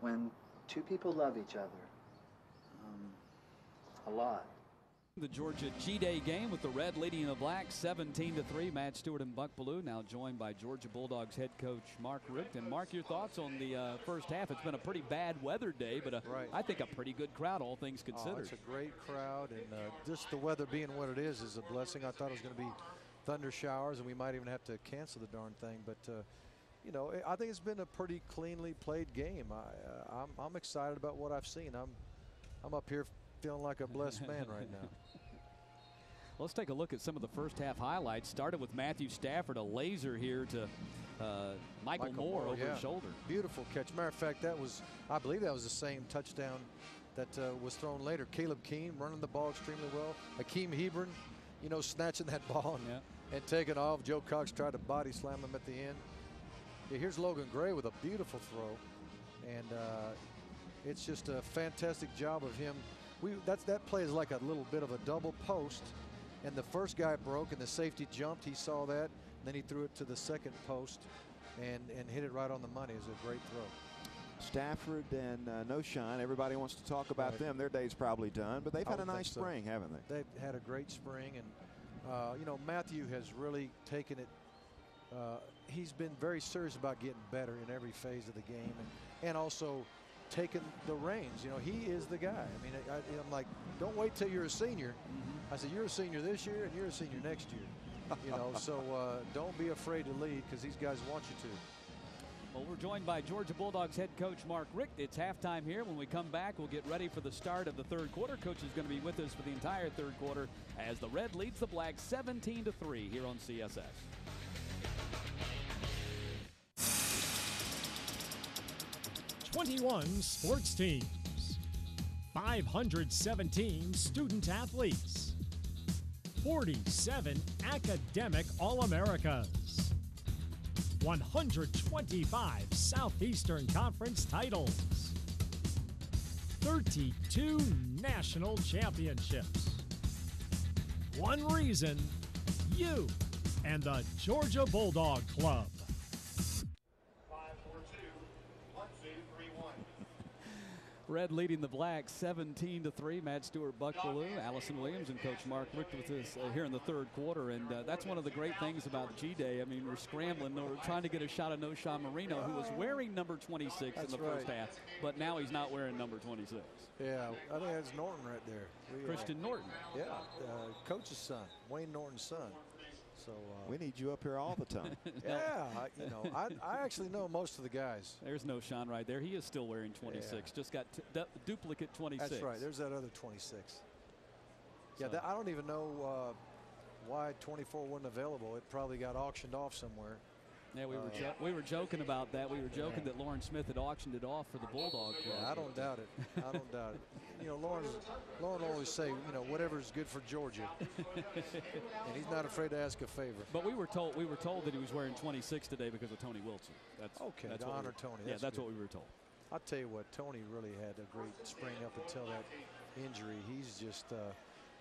when two people love each other, a lot. The Georgia G-Day game with the Red leading the Black 17-3. Matt Stewart and Buck Ballou now joined by Georgia Bulldogs head coach Mark Richt. And Mark, your thoughts on the first half? It's been a pretty bad weather day, but I think a pretty good crowd, all things considered. Oh, it's a great crowd, and just the weather being what it is a blessing. I thought it was going to be thunder showers, and we might even have to cancel the darn thing. But, you know, I think it's been a pretty cleanly played game. I'm excited about what I've seen. I'm up here feeling like a blessed man right now. Let's take a look at some of the first half highlights. Started with Matthew Stafford, a laser here to Michael Moore over his shoulder. Beautiful catch. Matter of fact, that was, I believe that was the same touchdown that was thrown later. Caleb King running the ball extremely well. Akeem Hebron, you know, snatching that ball and taking off. Joe Cox tried to body slam him at the end. Yeah, here's Logan Gray with a beautiful throw. And it's just a fantastic job of him. That play is like a little bit of a double post. And the first guy broke and the safety jumped. He saw that. Then he threw it to the second post and hit it right on the money. It was a great throw. Stafford and Knowshon, everybody wants to talk about them. Their day's probably done, but they've had a nice spring, haven't they? They've had a great spring, and you know, Matthew has really taken it. He's been very serious about getting better in every phase of the game, and also taking the reins. You know, he is the guy. I mean, I'm like, don't wait till you're a senior. I said, you're a senior this year, and you're a senior next year. You know, so don't be afraid to lead, because these guys want you to. Well, we're joined by Georgia Bulldogs head coach Mark Richt. It's halftime here. When we come back, we'll get ready for the start of the third quarter. Coach is going to be with us for the entire third quarter as the Red leads the Black 17-3 here on CSS. . 21 sports teams, 517 student athletes, 47 academic All-Americas, 125 Southeastern Conference titles, 32 national championships. One reason: you and the Georgia Bulldog Club. 5-4-2, 1-2-3-1. Red leading the Blacks 17-3. Matt Stewart, Buck Ballou, Allison Williams, and Coach Mark Richt with us here in the third quarter. And that's one of the great things about G-Day. I mean, we're scrambling. We're trying to get a shot of Knowshon Moreno, who was wearing number 26 in the first half, but now he's not wearing number 26. Yeah, I think that's Norton right there. Christian Norton. Yeah, Coach's son, Wayne Norton's son. So we need you up here all the time. Yeah, you know, I actually know most of the guys. There's Knowshon right there. He is still wearing 26. Just got duplicate 26. That's right. There's that other 26. Yeah, so I don't even know why 24 wasn't available. It probably got auctioned off somewhere. Yeah, we were joking about that. We were joking that Lauren Smith had auctioned it off for the Bulldog Club. Yeah, I don't doubt it. I don't doubt it. You know, Lauren always say, you know, whatever's good for Georgia, and he's not afraid to ask a favor. But we were told that he was wearing 26 today because of Tony Wilson. That's okay. That's to honor Tony. That's good. What we were told. I'll tell you what, Tony really had a great spring up until that injury. He's just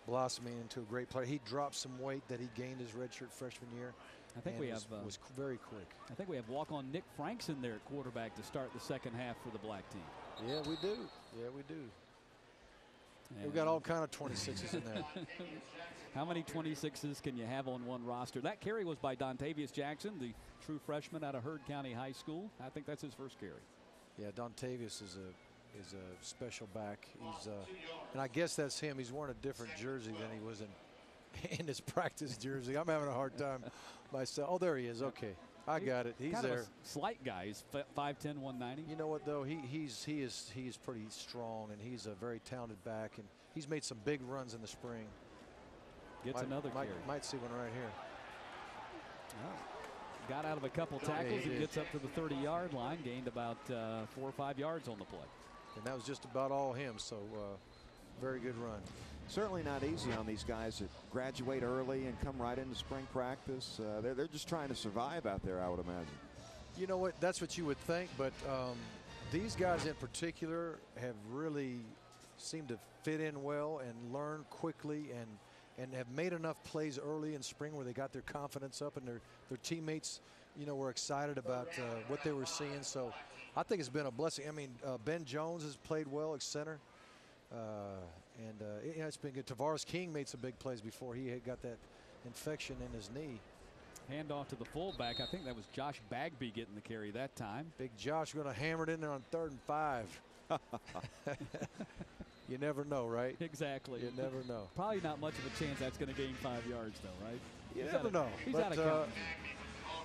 blossoming into a great player. He dropped some weight that he gained his redshirt freshman year. I think was very quick. I think we have walk-on Nick Franks in there at quarterback to start the second half for the Black team. Yeah, we do. Yeah, we do. And we've got all kind of 26s in there. How many 26s can you have on one roster? That carry was by Dontavius Jackson, the true freshman out of Heard County High School. I think that's his first carry. Yeah, Dontavius is a special back. He's and I guess that's him. He's wearing a different jersey than he was in his practice jersey. I'm having a hard time myself. Oh, there he is. Okay, I got it. He's kind of there. A slight guy. He's 5'10", 190. You know what though? He is pretty strong, and he's a very talented back, and he's made some big runs in the spring. Gets another carry. Might see one right here. Oh. Got out of a couple tackles and gets up to the 30-yard line. Gained about 4 or 5 yards on the play. And that was just about all him. So. Very good run. Certainly not easy on these guys that graduate early and come right into spring practice. They're just trying to survive out there, I would imagine. You know what? That's what you would think, but these guys in particular have really seemed to fit in well and learn quickly and have made enough plays early in spring where they got their confidence up, and their teammates, you know, were excited about what they were seeing. So I think it's been a blessing. I mean, Ben Jones has played well at center. It's been good. Tavares King made some big plays before he had got that infection in his knee. Handoff to the fullback. I think that was Josh Bagby getting the carry that time. Big Josh going to hammer it in there on 3rd and 5. You never know, right? Exactly. You never know. Probably not much of a chance that's going to gain 5 yards, though, right? You never know. He's out of count.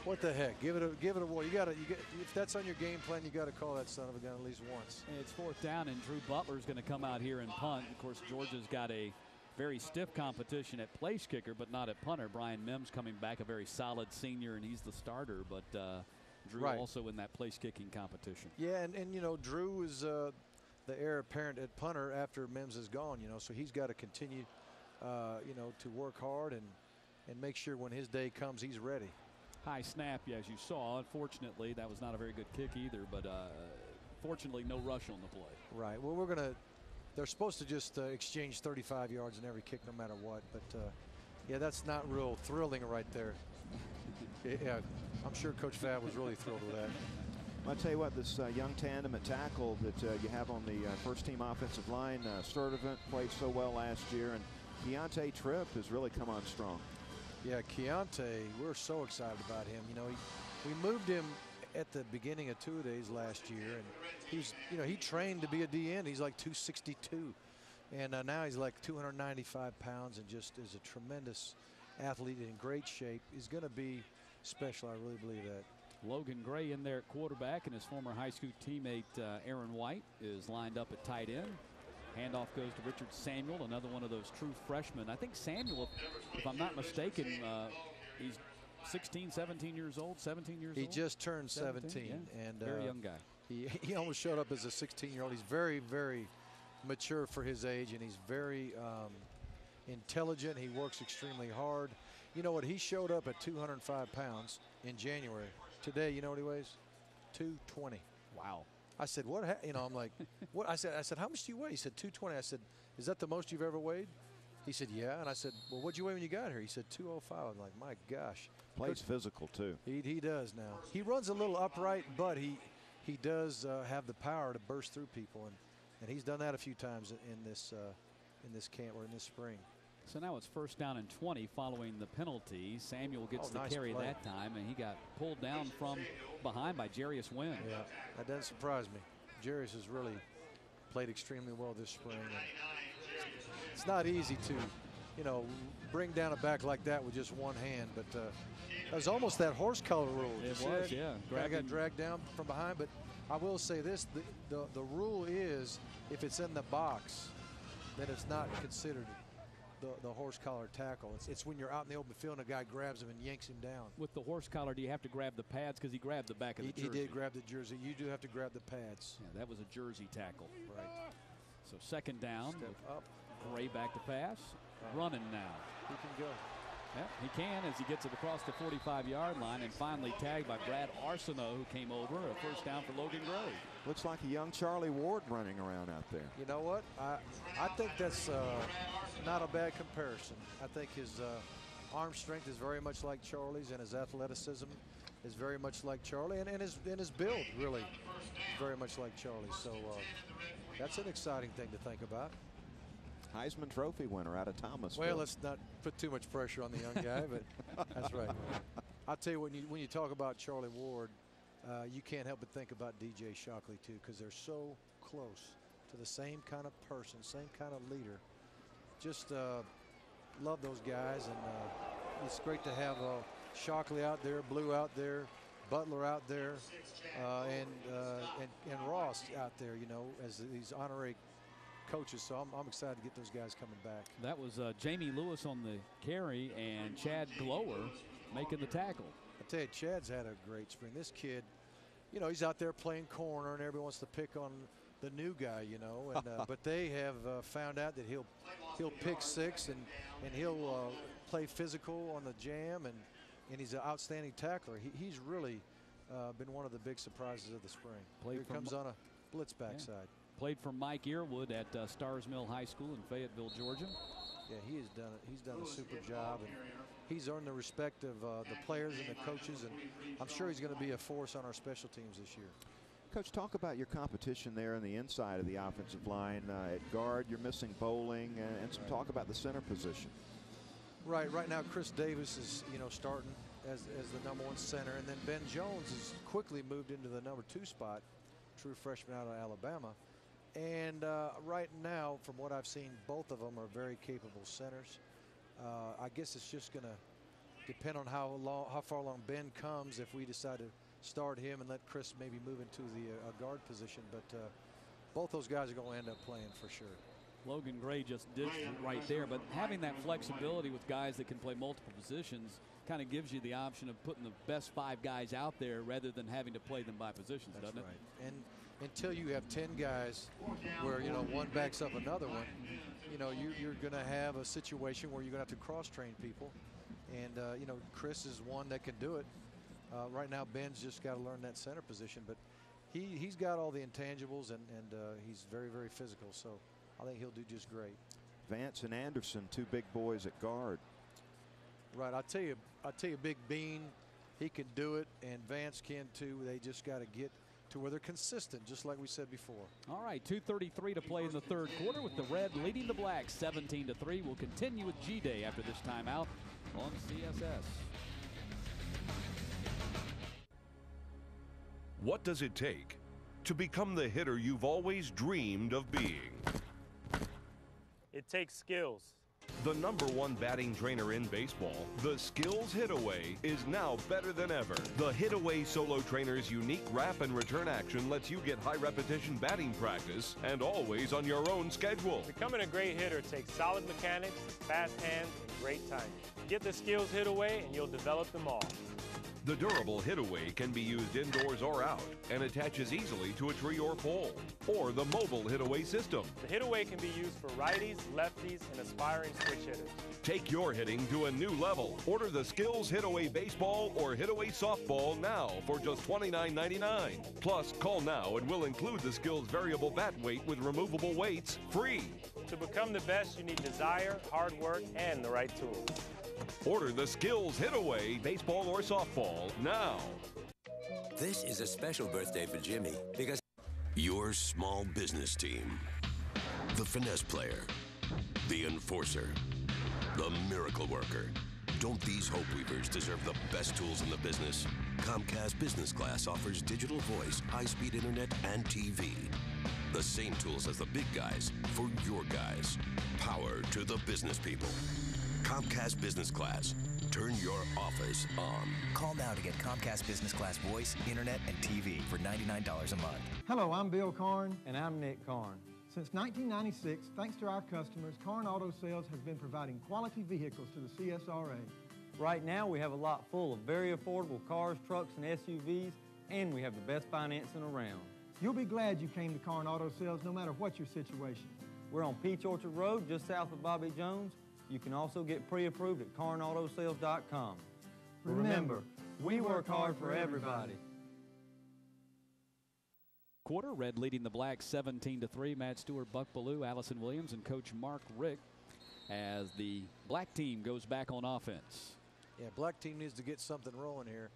What the heck? Give it a war. If that's on your game plan, you got to call that son of a gun at least once. And it's 4th down, and Drew Butler's going to come out here and punt. Of course, Georgia's got a very stiff competition at place kicker, but not at punter. Brian Mims coming back, a very solid senior, and he's the starter. But Drew also in that place kicking competition. Yeah, and you know, Drew is the heir apparent at punter after Mims is gone. You know, so he's got to continue, you know, to work hard and make sure when his day comes, he's ready. High snap, as you saw. Unfortunately, that was not a very good kick either. But fortunately, no rush on the play. Right. Well, we're gonna. They're supposed to just exchange 35 yards in every kick, no matter what. But yeah, that's not real thrilling right there. Yeah, I'm sure Coach Fab was really thrilled with that. I'll tell you what, this young tandem at tackle that you have on the first-team offensive line, Sturdivant played so well last year, and Kiante Tripp has really come on strong. Yeah, Kiante, we're so excited about him. You know, we moved him at the beginning of two-a-days last year, and he's, you know, he trained to be a DN. He's like 262, and now he's like 295 pounds and just is a tremendous athlete in great shape. He's going to be special. I really believe that. Logan Gray in there at quarterback, and his former high school teammate Aaron White is lined up at tight end. Handoff goes to Richard Samuel, another one of those true freshmen. I think Samuel, if I'm not mistaken, he's 16, 17 years old, 17 years old. He just turned 17. Yeah. And very young guy. He almost showed up as a 16-year-old. He's very, very mature for his age, and he's very intelligent. He works extremely hard. You know what? He showed up at 205 pounds in January. Today, you know what he weighs? 220. Wow. I said, what? You know, I'm like, what? I said, how much do you weigh? He said, 220. I said, is that the most you've ever weighed? He said, yeah. And I said, well, what'd you weigh when you got here? He said, 205. I'm like, my gosh. Plays physical, too. He does now. He runs a little upright, but he does have the power to burst through people, and he's done that a few times in this camp or in this spring. So now it's first down and 20 following the penalty. Samuel gets the carry that time, and he got pulled down from behind by Jarius Wynn. Yeah, that doesn't surprise me. Jarius has really played extremely well this spring. It's not easy to, you know, bring down a back like that with just one hand, but it was almost that horse collar rule. It was, yeah. I got dragged down from behind, but I will say this, the rule is if it's in the box, then it's not considered the horse collar tackle. It's when you're out in the open field and a guy grabs him and yanks him down. With the horse collar, do you have to grab the pads? Because he grabbed the back of the jersey. He did grab the jersey. You do have to grab the pads. Yeah, that was a jersey tackle. Right. So second down. Step up. Gray back to pass. Running now. He can go. Yeah, he can as he gets it across the 45-yard line and finally tagged by Brad Arsenault, who came over. A first down for Logan Gray. Looks like a young Charlie Ward running around out there. You know what? I think that's not a bad comparison. I think his arm strength is very much like Charlie's, and his athleticism is very much like Charlie, and his build really is very much like Charlie. So that's an exciting thing to think about. Heisman Trophy winner out of Thomasville. Well, let's not put too much pressure on the young guy, but that's right. I'll tell you, when you talk about Charlie Ward, you can't help but think about DJ Shockley, too, because they're so close to the same kind of person, same kind of leader. Just love those guys, and it's great to have Shockley out there, Blue out there, Butler out there, and Ross out there, you know, as these honorary coaches, so I'm excited to get those guys coming back. That was Jamie Lewis on the carry and Chad Glower making the tackle. I tell you, Chad's had a great spring. This kid, you know, he's out there playing corner and everyone wants to pick on the new guy, you know, and but they have found out that he'll pick six and he'll play physical on the jam, and he's an outstanding tackler. He's really been one of the big surprises of the spring. Here comes on a blitz backside. Yeah. Played for Mike Earwood at Stars Mill High School in Fayetteville, Georgia. Yeah, he has done it. He's done a super job, and he's earned the respect of the players and the coaches, and I'm sure he's going to be a force on our special teams this year. Coach, talk about your competition there on the inside of the offensive line. At guard, you're missing Bowling, and some talk about the center position. Right. Right now, Chris Davis is, you know, starting as the number 1 center, and then Ben Jones has quickly moved into the number 2 spot, true freshman out of Alabama. And right now, from what I've seen, both of them are very capable centers. I guess it's just going to depend on how far along Ben comes if we decide to start him and let Chris maybe move into the guard position. But both those guys are going to end up playing for sure. Logan Gray just did right there, but having that flexibility with guys that can play multiple positions kind of gives you the option of putting the best five guys out there rather than having to play them by positions, doesn't it? And until you have 10 guys where, you know, one backs up another one, you know, you're going to have a situation where you're going to have to cross-train people. And, you know, Chris is one that can do it. Right now, Ben's just got to learn that center position, but he's got all the intangibles, and he's very, very physical, so I think he'll do just great. Vance and Anderson, two big boys at guard. Right, I'll tell you, Big Bean, he can do it, and Vance can too. They just got to get to where they're consistent, just like we said before. All right, 2:33 to play in the third quarter with the red leading the black 17-3. We'll continue with G-Day after this timeout on CSS. What does it take to become the hitter you've always dreamed of being? It takes skills. The #1 batting trainer in baseball, The Skills Hitaway, is now better than ever. The Hitaway Solo Trainer's unique wrap and return action lets you get high repetition batting practice and always on your own schedule. Becoming a great hitter takes solid mechanics, fast hands, and great timing. Get the Skills Hitaway and you'll develop them all. The durable Hitaway can be used indoors or out and attaches easily to a tree or pole, or the mobile Hitaway system. The Hitaway can be used for righties, lefties, and aspiring switch hitters. Take your hitting to a new level. Order the Skills Hitaway Baseball or Hitaway Softball now for just $29.99. Plus, call now and we'll include the Skills variable bat weight with removable weights free. To become the best, you need desire, hard work, and the right tools. Order the Skills Hitaway Baseball or Softball now. This is a special birthday for Jimmy because your small business team, the finesse player, the enforcer, the miracle worker. Don't these Hope Weavers deserve the best tools in the business? Comcast Business Class offers digital voice, high-speed internet, and TV. The same tools as the big guys for your guys. Power to the business people. Comcast Business Class. Turn your office on. Call now to get Comcast Business Class voice, internet, and TV for $99 a month. Hello, I'm Bill Karn. And I'm Nick Karn. Since 1996, thanks to our customers, Karn Auto Sales has been providing quality vehicles to the CSRA. Right now, we have a lot full of very affordable cars, trucks, and SUVs, and we have the best financing around. You'll be glad you came to Karn Auto Sales no matter what your situation. We're on Peach Orchard Road, just south of Bobby Jones. You can also get pre-approved at KarnAutoSales.com. Remember, we work hard for everybody. Quarter, red leading the black 17-3. Matt Stewart, Buck Ballou, Allison Williams, and Coach Mark Richt as the black team goes back on offense. Yeah, black team needs to get something rolling here.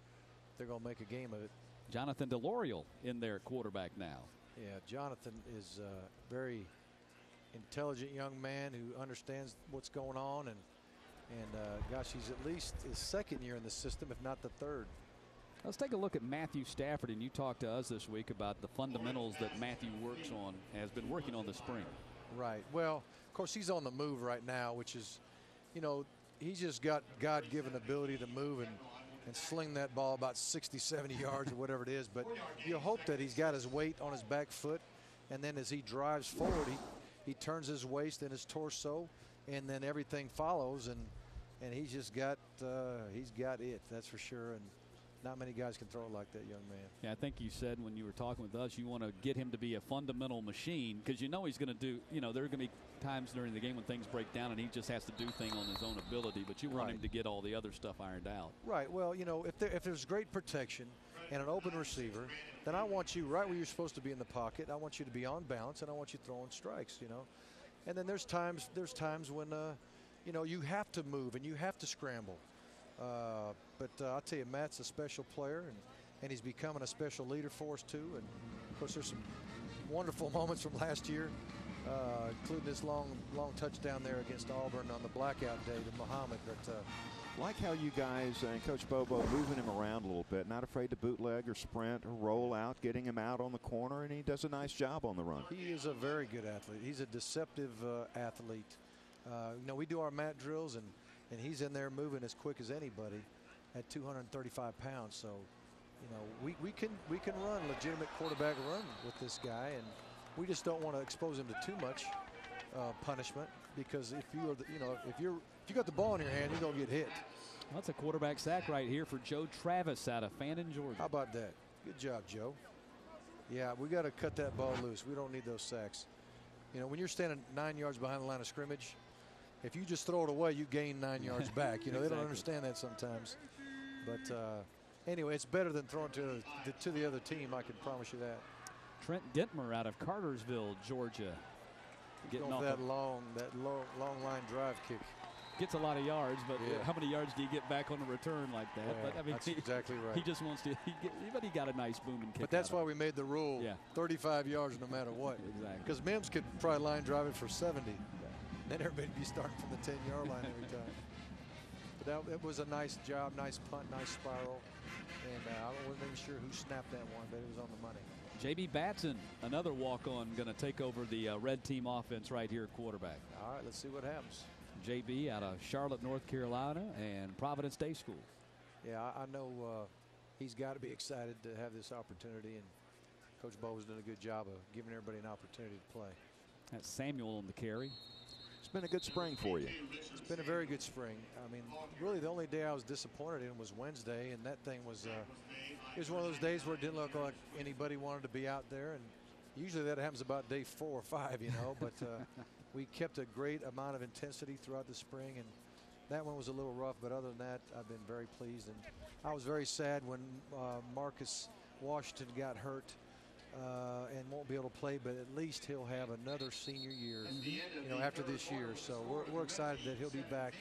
They're going to make a game of it. Jonathan DeLoriel in their quarterback now. Yeah, Jonathan is very intelligent young man who understands what's going on, and gosh, he's at least his second year in the system, if not the third. Let's take a look at Matthew Stafford, and you talked to us this week about the fundamentals that Matthew works on, has been working on this spring. Right. Well, of course, he's on the move right now, which is, you know, he's just got God-given ability to move and sling that ball about 60, 70 yards or whatever it is, but you hope that he's got his weight on his back foot, and then as he drives forward, he turns his waist and his torso, and then everything follows, and he's just got it, that's for sure, and not many guys can throw it like that young man. Yeah, I think you said when you were talking with us, you want to get him to be a fundamental machine, because you know he's going to do, you know, there are going to be times during the game when things break down and he just has to do things on his own ability, but you want him to get all the other stuff ironed out. Right, well, you know, if there's great protection and an open receiver, then I want you right where you're supposed to be in the pocket. I want you to be on balance, and I want you throwing strikes, you know. And then there's times when, you know, you have to move and you have to scramble. But I'll tell you, Matt's a special player, and he's becoming a special leader for us, too. And, of course, there's some wonderful moments from last year, including this long touchdown there against Auburn on the blackout day to Mohamed. But, like how you guys and Coach Bobo moving him around a little bit, not afraid to bootleg or sprint or roll out, getting him out on the corner, and he does a nice job on the run. He is a very good athlete. He's a deceptive athlete. You know, we do our mat drills, and he's in there moving as quick as anybody at 235 pounds. So, you know, we can run legitimate quarterback run with this guy, and we just don't want to expose him to too much. punishment, because if you are, if you got the ball in your hand, you're gonna get hit. That's a quarterback sack right here for Joe Travis out of Fannin, Georgia. How about that? Good job, Joe. Yeah, we got to cut that ball loose. We don't need those sacks. You know, when you're standing 9 yards behind the line of scrimmage, if you just throw it away, you gain 9 yards back. You know, exactly. They don't understand that sometimes. But anyway, it's better than throwing to the other team. I can promise you that. Trent Dentmer out of Cartersville, Georgia. Getting off that long line drive kick. Gets a lot of yards, but yeah. How many yards do you get back on a return like that? Yeah, but I mean, that's exactly right. He just wants to. But he got a nice booming kick. But that's why we made the rule. Yeah. 35 yards no matter what. Exactly. Because Mims could probably line drive it for 70. Yeah. Then everybody'd be starting from the 10-yard line every time. But that it was a nice job, nice punt, nice spiral, and I wasn't even sure who snapped that one, but it was on the money. J.B. Batson, another walk-on, going to take over the red team offense right here at quarterback. All right, let's see what happens. JB out of Charlotte, North Carolina, and Providence Day School. Yeah, I know he's got to be excited to have this opportunity, and Coach Bobo's done a good job of giving everybody an opportunity to play. That's Samuel on the carry. It's been a good spring for you. It's been a very good spring. I mean, really the only day I was disappointed in was Wednesday, and that thing was it was one of those days where it didn't look like anybody wanted to be out there, and usually that happens about day 4 or 5, you know, but we kept a great amount of intensity throughout the spring, and that one was a little rough, but other than that, I've been very pleased. And I was very sad when Marcus Washington got hurt and won't be able to play, but at least he'll have another senior year, you know, after this year. So we're excited that he'll be back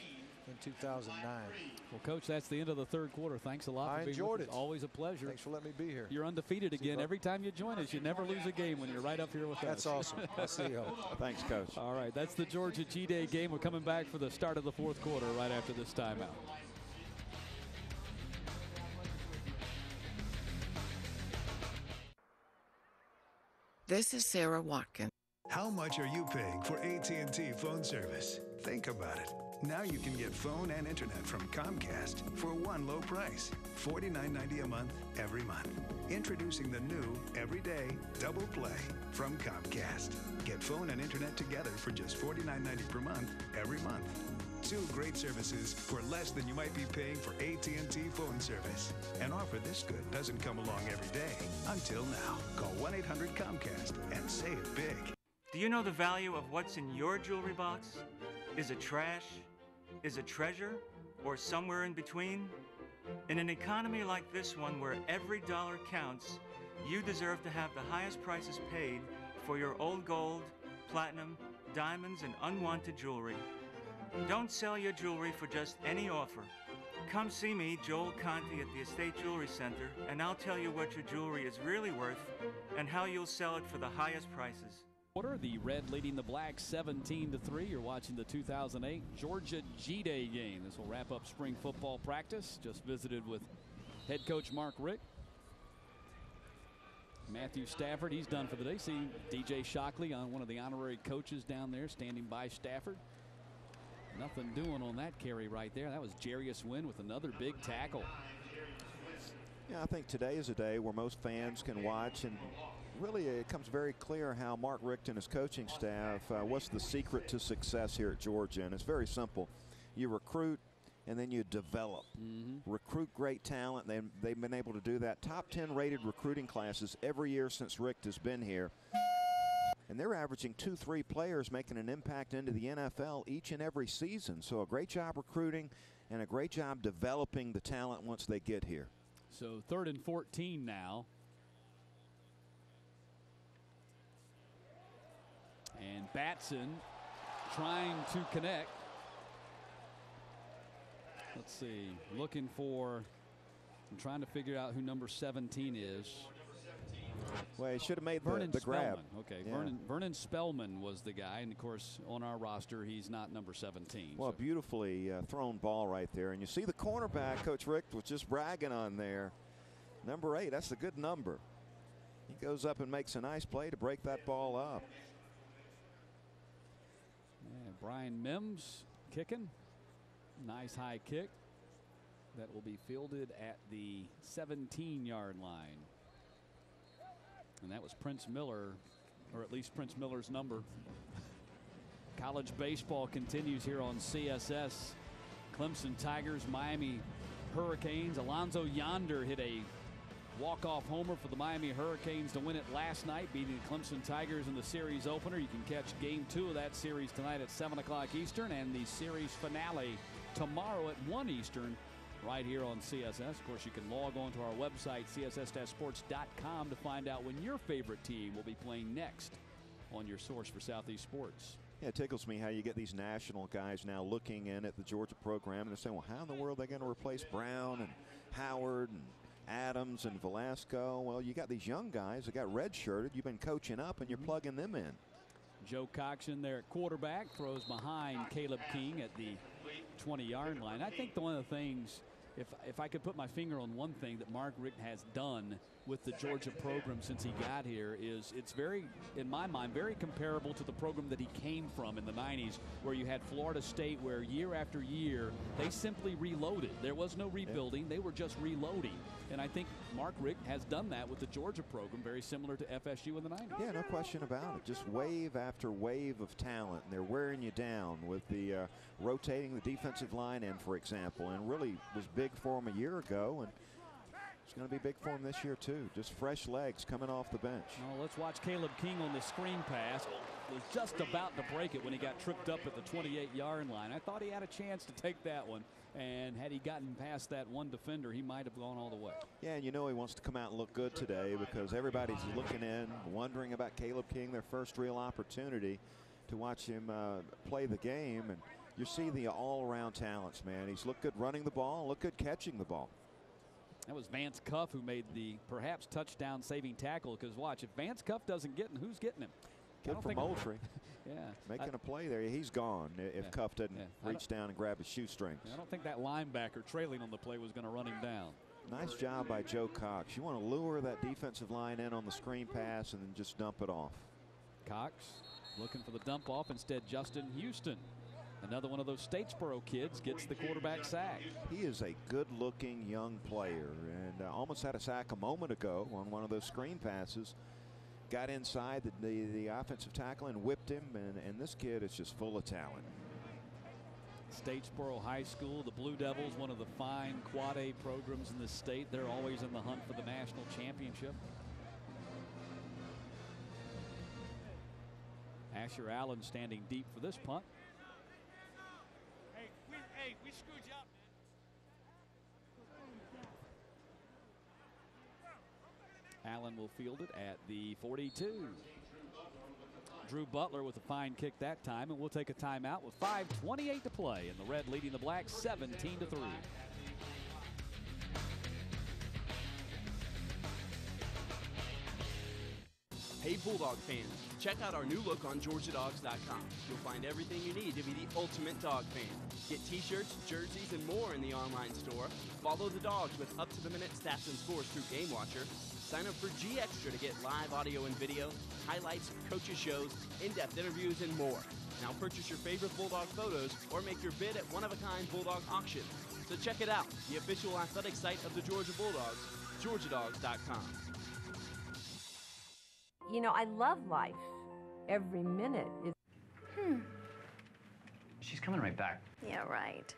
in 2009. Well, Coach, that's the end of the third quarter. Thanks a lot. I enjoyed it. Always a pleasure. Thanks for letting me be here. You're undefeated again. Every time you join us, you never lose a game when you're right up here with us. That's awesome. I'll see you. Thanks, Coach. All right, that's the Georgia G-Day game. We're coming back for the start of the fourth quarter right after this timeout. This is Sarah Watkins. How much are you paying for AT&T phone service? Think about it. Now you can get phone and internet from Comcast for one low price, $49.90 a month every month. Introducing the new everyday double play from Comcast. Get phone and internet together for just $49.90 per month every month. Two great services for less than you might be paying for AT&T phone service. An offer this good doesn't come along every day. Until now, call 1-800-COMCAST and save big. Do you know the value of what's in your jewelry box? Is it trash? Is it treasure? Or somewhere in between? In an economy like this one where every dollar counts, you deserve to have the highest prices paid for your old gold, platinum, diamonds, and unwanted jewelry. Don't sell your jewelry for just any offer. Come see me, Joel Conti, at the Estate Jewelry Center, and I'll tell you what your jewelry is really worth and how you'll sell it for the highest prices. The red leading the black 17-3. You're watching the 2008 Georgia G-Day game. This will wrap up spring football practice. Just visited with head coach Mark Richt. Matthew Stafford, he's done for the day. See DJ Shockley, on one of the honorary coaches down there, standing by Stafford. Nothing doing on that carry right there. That was Jarius Wynn with another big tackle. Yeah, I think today is a day where most fans can watch, and really it comes very clear how Mark Richt and his coaching staff, what's the secret to success here at Georgia, and it's very simple. You recruit and then you develop. Mm-hmm. Recruit great talent. They've been able to do that. Top 10 rated recruiting classes every year since Richt has been here. And they're averaging 2-3 players making an impact into the NFL each and every season. So a great job recruiting and a great job developing the talent once they get here. So 3rd and 14 now. And Batson trying to connect. Let's see, looking for, I'm trying to figure out who number 17 is. Well, he should have made the grab. Okay, yeah. Vernon Spellman was the guy, and of course on our roster he's not number 17. Well, so beautifully thrown ball right there, and you see the cornerback Coach Richt was just bragging on there. Number 8, that's a good number. He goes up and makes a nice play to break that ball up. Yeah, Brian Mims kicking. Nice high kick. That will be fielded at the 17-yard line. And that was Prince Miller, or at least Prince Miller's number. College baseball continues here on CSS. Clemson Tigers, Miami Hurricanes. Alonzo Yonder hit a walk-off homer for the Miami Hurricanes to win it last night, beating the Clemson Tigers in the series opener. You can catch game 2 of that series tonight at 7 o'clock Eastern, and the series finale tomorrow at 1 Eastern right here on CSS. Of course, you can log on to our website, css-sports.com, to find out when your favorite team will be playing next on your source for Southeast Sports. Yeah, it tickles me how you get these national guys now looking in at the Georgia program and they're saying, well, how in the world are they going to replace Brown and Howard and Adams and Velasco? Well, you got these young guys that got redshirted. You've been coaching up, and you're plugging them in. Joe Cox in there at quarterback, throws behind Caleb King at the 20-yard line. I think one of the things, if I could put my finger on one thing that Mark Richt has done with the Georgia program since he got here, is it's very, in my mind, very comparable to the program that he came from in the 90s, where you had Florida State, where year after year they simply reloaded. There was no rebuilding. They were just reloading. And I think Mark Richt has done that with the Georgia program, very similar to FSU in the 90s. Yeah, no question about it. Just wave after wave of talent, and they're wearing you down with the rotating the defensive line in, for example, and really was big for him a year ago, and it's going to be big for him this year too. Just fresh legs coming off the bench. Well, let's watch Caleb King on the screen pass. Was just about to break it when he got tripped up at the 28-yard line. I thought he had a chance to take that one, and had he gotten past that one defender, he might have gone all the way. Yeah, and you know he wants to come out and look good today because everybody's looking in, wondering about Caleb King, their first real opportunity to watch him play the game. And you see the all-around talents, man. He's looked good running the ball, looked good catching the ball. That was Vance Cuff who made the perhaps touchdown-saving tackle, because watch, if Vance Cuff doesn't get him, who's getting him? Good for Moultrie. Yeah. Making a play there. He's gone if Cuff doesn't reach down and grab his shoestrings. I don't think that linebacker trailing on the play was going to run him down. Nice job by Joe Cox. You want to lure that defensive line in on the screen pass and then just dump it off. Cox looking for the dump off. Instead, Justin Houston. Another one of those Statesboro kids gets the quarterback sack. He is a good-looking young player, and almost had a sack a moment ago on one of those screen passes. Got inside the offensive tackle and whipped him, and this kid is just full of talent. Statesboro High School, the Blue Devils, one of the fine Quad A programs in the state. They're always in the hunt for the national championship. Asher Allen standing deep for this punt. We screwed you up, man. Allen will field it at the 42. Drew Butler with a fine kick that time, and we'll take a timeout with 5:28 to play, and the Red leading the Black 17-3. Hey, Bulldog fans, check out our new look on GeorgiaDogs.com. You'll find everything you need to be the ultimate dog fan. Get t-shirts, jerseys, and more in the online store. Follow the dogs with up-to-the-minute stats and scores through Game Watcher. Sign up for G Extra to get live audio and video, highlights, coaches' shows, in-depth interviews, and more. Now purchase your favorite Bulldog photos or make your bid at one-of-a-kind Bulldog auction. So check it out, the official athletic site of the Georgia Bulldogs, GeorgiaDogs.com. You know, I love life. Every minute is... She's coming right back. Yeah, right.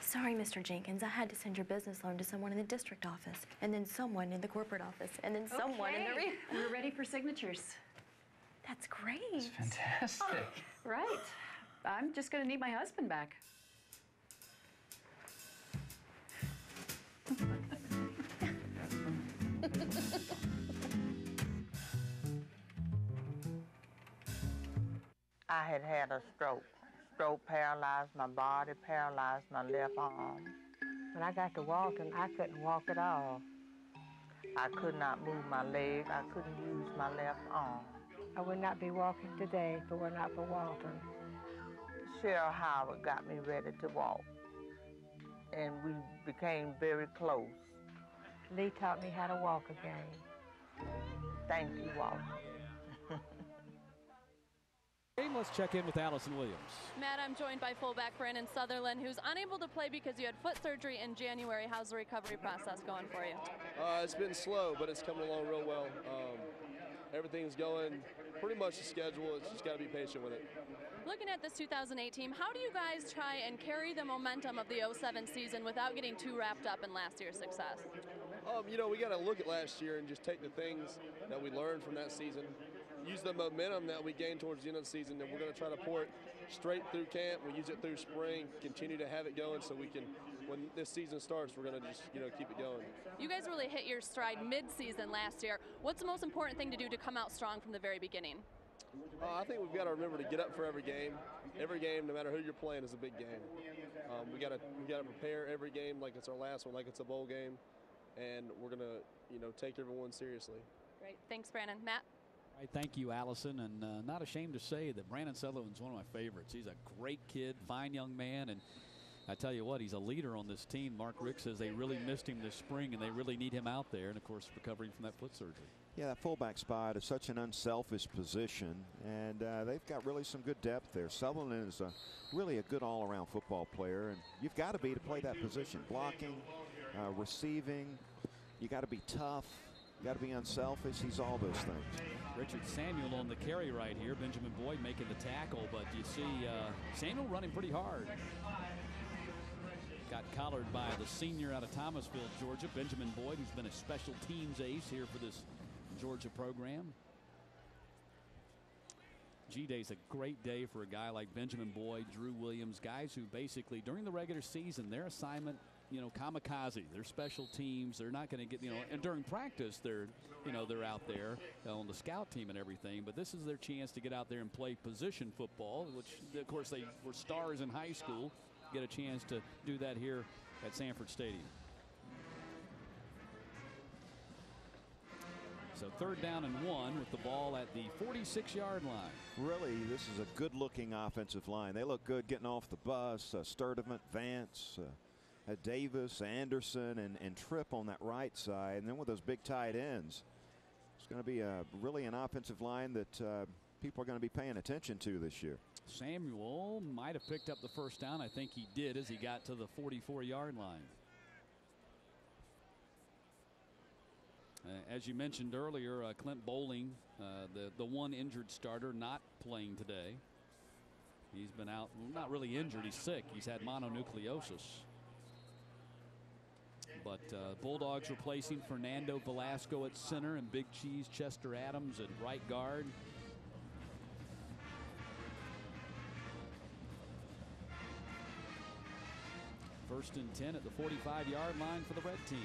Sorry, Mr. Jenkins. I had to send your business loan to someone in the district office, and then someone in the corporate office, and then someone in the... We're ready for signatures. That's great. It's fantastic. Oh, right. I'm just going to need my husband back. I had a stroke. Stroke paralyzed my body, paralyzed my left arm. When I got to walking, I couldn't walk at all. I could not move my leg. I couldn't use my left arm. I would not be walking today if it were not for Walton. Cheryl Howard got me ready to walk, and we became very close. Lee taught me how to walk again. Thank you, Walton. Let's check in with Allison Williams. Matt, I'm joined by fullback Brandon Sutherland, who's unable to play because you had foot surgery in January. How's the recovery process going for you? It's been slow, but it's coming along real well. Everything's going pretty much to schedule. It's just got to be patient with it. Looking at this 2008 team, how do you guys try and carry the momentum of the 07 season without getting too wrapped up in last year's success? You know, we got to look at last year and just take the things that we learned from that season, use the momentum that we gained towards the end of the season, and we're going to try to pour it straight through camp. We'll use it through spring, continue to have it going so we can, when this season starts, we're going to just, keep it going. You guys really hit your stride mid-season last year. What's the most important thing to do to come out strong from the very beginning? I think we've got to remember to get up for every game. Every game, no matter who you're playing, is a big game. We got to prepare every game like it's our last one, like it's a bowl game, and we're gonna, take everyone seriously. Great, thanks, Brandon. Matt. All right, thank you, Allison, and not ashamed to say that Brandon Sutherland's one of my favorites. He's a great kid, fine young man, and I tell you what, he's a leader on this team. Mark Richt says they really missed him this spring, and they really need him out there, and, of course, recovering from that foot surgery. Yeah, that fullback spot is such an unselfish position, and they've got really some good depth there. Sutherland is really a good all-around football player, and you've got to be to play that position. Blocking, receiving, you got to be tough. Got to be unselfish. He's all those things. Richard Samuel on the carry right here. Benjamin Boyd making the tackle, but you see Samuel running pretty hard. Got collared by the senior out of Thomasville, Georgia, Benjamin Boyd, who's been a special teams ace here for this Georgia program. G-Day's a great day for a guy like Benjamin Boyd, Drew Williams, guys who basically during the regular season, their assignment, kamikaze. They're special teams. They're not going to get, and during practice, they're, they're out there on the scout team and everything. But this is their chance to get out there and play position football, which, of course, they were stars in high school. Get a chance to do that here at Sanford Stadium. So third down and one with the ball at the 46-yard line. Really, this is a good-looking offensive line. They look good getting off the bus. Sturdivant, Vance, Davis, Anderson, and Tripp on that right side, and then with those big tight ends, it's going to be really an offensive line that people are going to be paying attention to this year. Samuel might have picked up the first down. I think he did as he got to the 44-yard line. As you mentioned earlier, Clint Bowling, the one injured starter, not playing today. He's been out, not really injured, he's sick. He's had mononucleosis. But Bulldogs replacing Fernando Velasco at center and Big Cheese Chester Adams at right guard. First and 10 at the 45-yard line for the red team.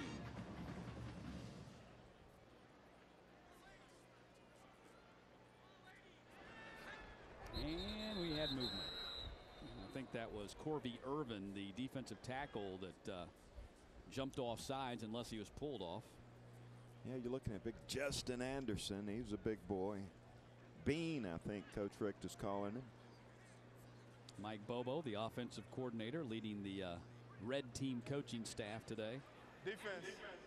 And we had movement. I think that was Corby Irvin, the defensive tackle, that jumped off sides unless he was pulled off. Yeah, you're looking at big Justin Anderson. He's a big boy. Bean, I think Coach Richt is calling him. Mike Bobo, the offensive coordinator, leading the red team coaching staff today. Defense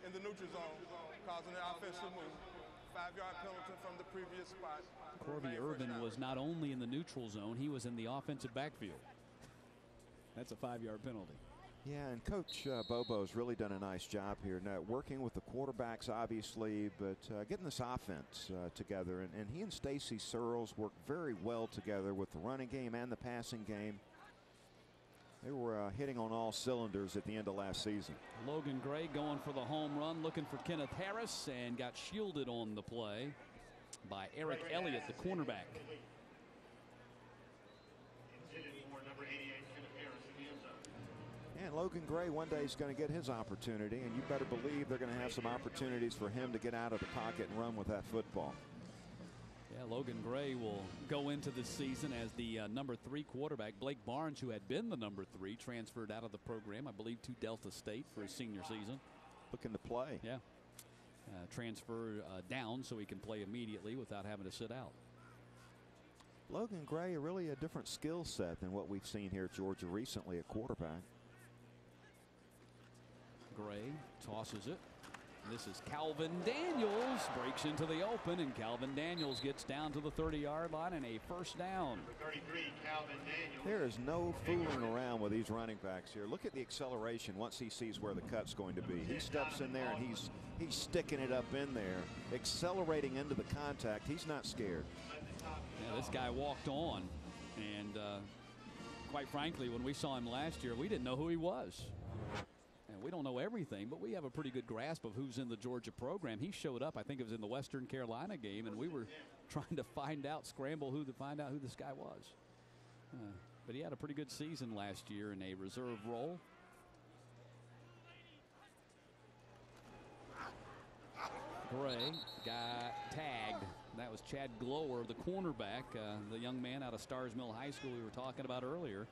in the neutral zone, causing an offensive move. 5-yard penalty from the previous spot. Corby Irvin was not only in the neutral zone, he was in the offensive backfield. That's a 5-yard penalty. Yeah, and Coach Bobo's really done a nice job here, now working with the quarterbacks, obviously, but getting this offense together. And he and Stacy Searles work very well together with the running game and the passing game. They were hitting on all cylinders at the end of last season. Logan Gray going for the home run, looking for Kenneth Harris, and got shielded on the play by Eric Elliott, the cornerback. And Logan Gray one day is going to get his opportunity, and you better believe they're going to have some opportunities for him to get out of the pocket and run with that football. Yeah, Logan Gray will go into this season as the number 3 quarterback. Blake Barnes, who had been the number 3, transferred out of the program, I believe, to Delta State for his senior season. Looking to play. Yeah. Transfer down so he can play immediately without having to sit out. Logan Gray, really a different skill set than what we've seen here at Georgia recently at quarterback. Gray tosses it. This is Calvin Daniels, breaks into the open, and Calvin Daniels gets down to the 30-yard line and a first down. There is no fooling around with these running backs here. Look at the acceleration once he sees where the cut's going to be. He steps in there and he's sticking it up in there, accelerating into the contact. He's not scared. Yeah, this guy walked on. And quite frankly, when we saw him last year, we didn't know who he was. And we don't know everything, but we have a pretty good grasp of who's in the Georgia program. He showed up, I think it was in the Western Carolina game, and we were trying to find out, scramble who to find out who this guy was. But he had a pretty good season last year in a reserve role. Gray got tagged. That was Chad Glower, the cornerback, the young man out of Stars Mill High School we were talking about earlier,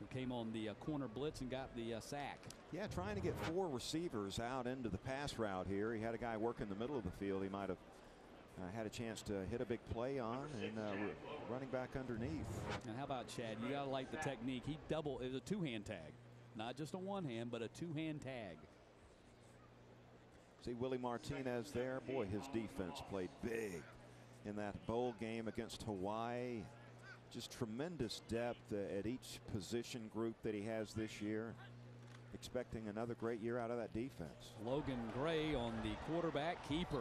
who came on the corner blitz and got the sack. Yeah, trying to get four receivers out into the pass route here. He had a guy working the middle of the field he might have had a chance to hit a big play on, and running back underneath. And how about Chad? You got to like the technique. He double, it was a two-hand tag. Not just a one-hand, but a two-hand tag. See Willie Martinez there. Boy, his defense played big in that bowl game against Hawaii. Just tremendous depth at each position group that he has this year. Expecting another great year out of that defense. Logan Gray on the quarterback keeper.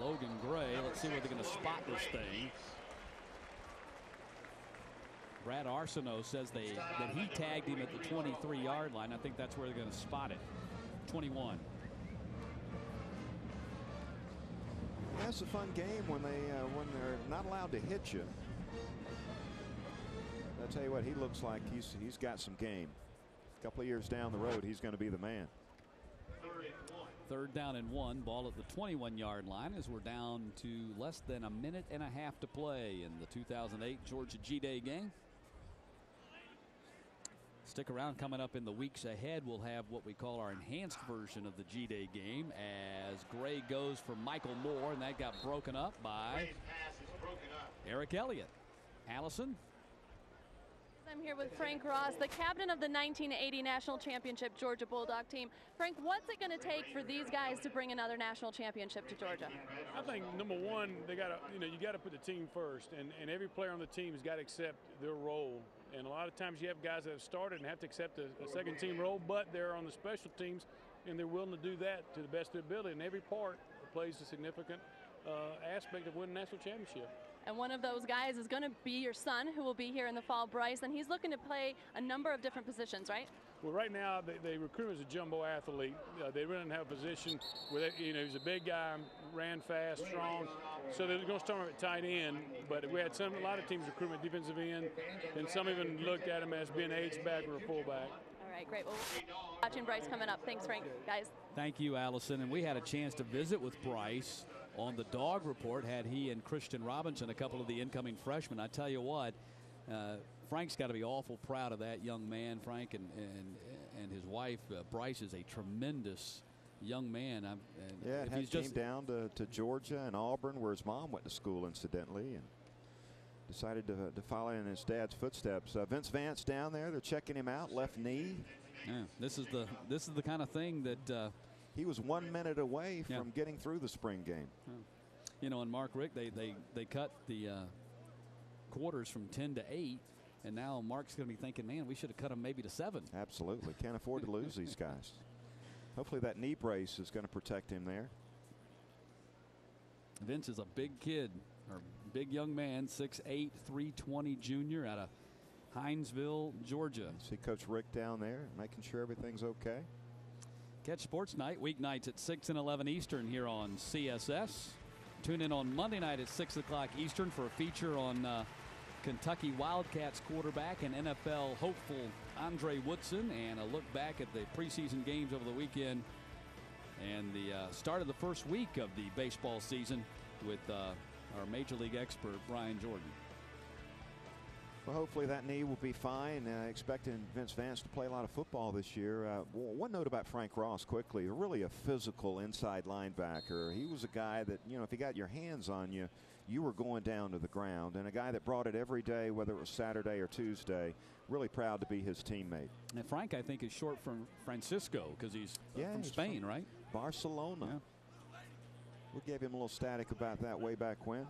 Logan Gray, let's see where they're going to spot this thing. Brad Arsenault says that he tagged him at the 23-yard line. I think that's where they're going to spot it. 21. That's a fun game when they're not allowed to hit you. I'll tell you what, he looks like he's got some game. A couple of years down the road, he's going to be the man. Third down and one, ball at the 21-yard line as we're down to less than a minute and a half to play in the 2008 Georgia G-Day game. Stick around. Coming up in the weeks ahead, we'll have what we call our enhanced version of the G-Day game as Gray goes for Michael Moore, and that got broken up by Eric Elliott. Allison? I'm here with Frank Ross, the captain of the 1980 National Championship Georgia Bulldog team. Frank, what's it going to take for these guys to bring another national championship to Georgia? I think number one, they got to, you got to put the team first, and every player on the team has got to accept their role. And a lot of times you have guys that have started and have to accept a second team role, but they're on the special teams and they're willing to do that to the best of their ability. And every part plays a significant aspect of winning a national championship. And one of those guys is going to be your son, who will be here in the fall, Bryce, and he's looking to play a number of different positions, right? Well, right now they recruit him as a jumbo athlete. They really didn't have a position where they, he's a big guy, ran fast, strong. So they're going to start him at tight end. But we had a lot of teams recruiting defensive end, and some even looked at him as being an H-back or a fullback. All right, great. Well, we're watching Bryce coming up. Thanks, Frank. Guys. Thank you, Allison. And we had a chance to visit with Bryce on the Dog Report. Had he and Christian Robinson, a couple of the incoming freshmen. I tell you what, Frank's got to be awful proud of that young man. Frank and his wife. Bryce is a tremendous young man. Yeah, he came down to Georgia and Auburn, where his mom went to school, incidentally, and decided to follow in his dad's footsteps. Vince Vance down there, they're checking him out, left knee. Yeah, this is the kind of thing that he was 1 minute away from getting through the spring game. You know, and Mark Richt, they cut the quarters from 10 to 8, and now Mark's going to be thinking, man, we should have cut them maybe to 7. Absolutely, can't afford to lose these guys. Hopefully that knee brace is going to protect him there. Vince is a big kid. Our big young man, 6'8", 320 junior out of Hinesville, Georgia. See Coach Rick down there, making sure everything's okay. Catch Sports Night weeknights at 6 and 11 Eastern here on CSS. Tune in on Monday night at 6 o'clock Eastern for a feature on Kentucky Wildcats quarterback and NFL hopeful Andre Woodson, and a look back at the preseason games over the weekend and the start of the first week of the baseball season with our Major League expert, Brian Jordan. Well, hopefully that knee will be fine. Expecting Vince Vance to play a lot of football this year. One note about Frank Ross quickly, really a physical inside linebacker. He was a guy that, if he got your hands on you, you were going down to the ground, and a guy that brought it every day, whether it was Saturday or Tuesday. Really proud to be his teammate. And Frank, I think, is short from Francisco because he's from Spain, right? Barcelona. Yeah. We gave him a little static about that way back when.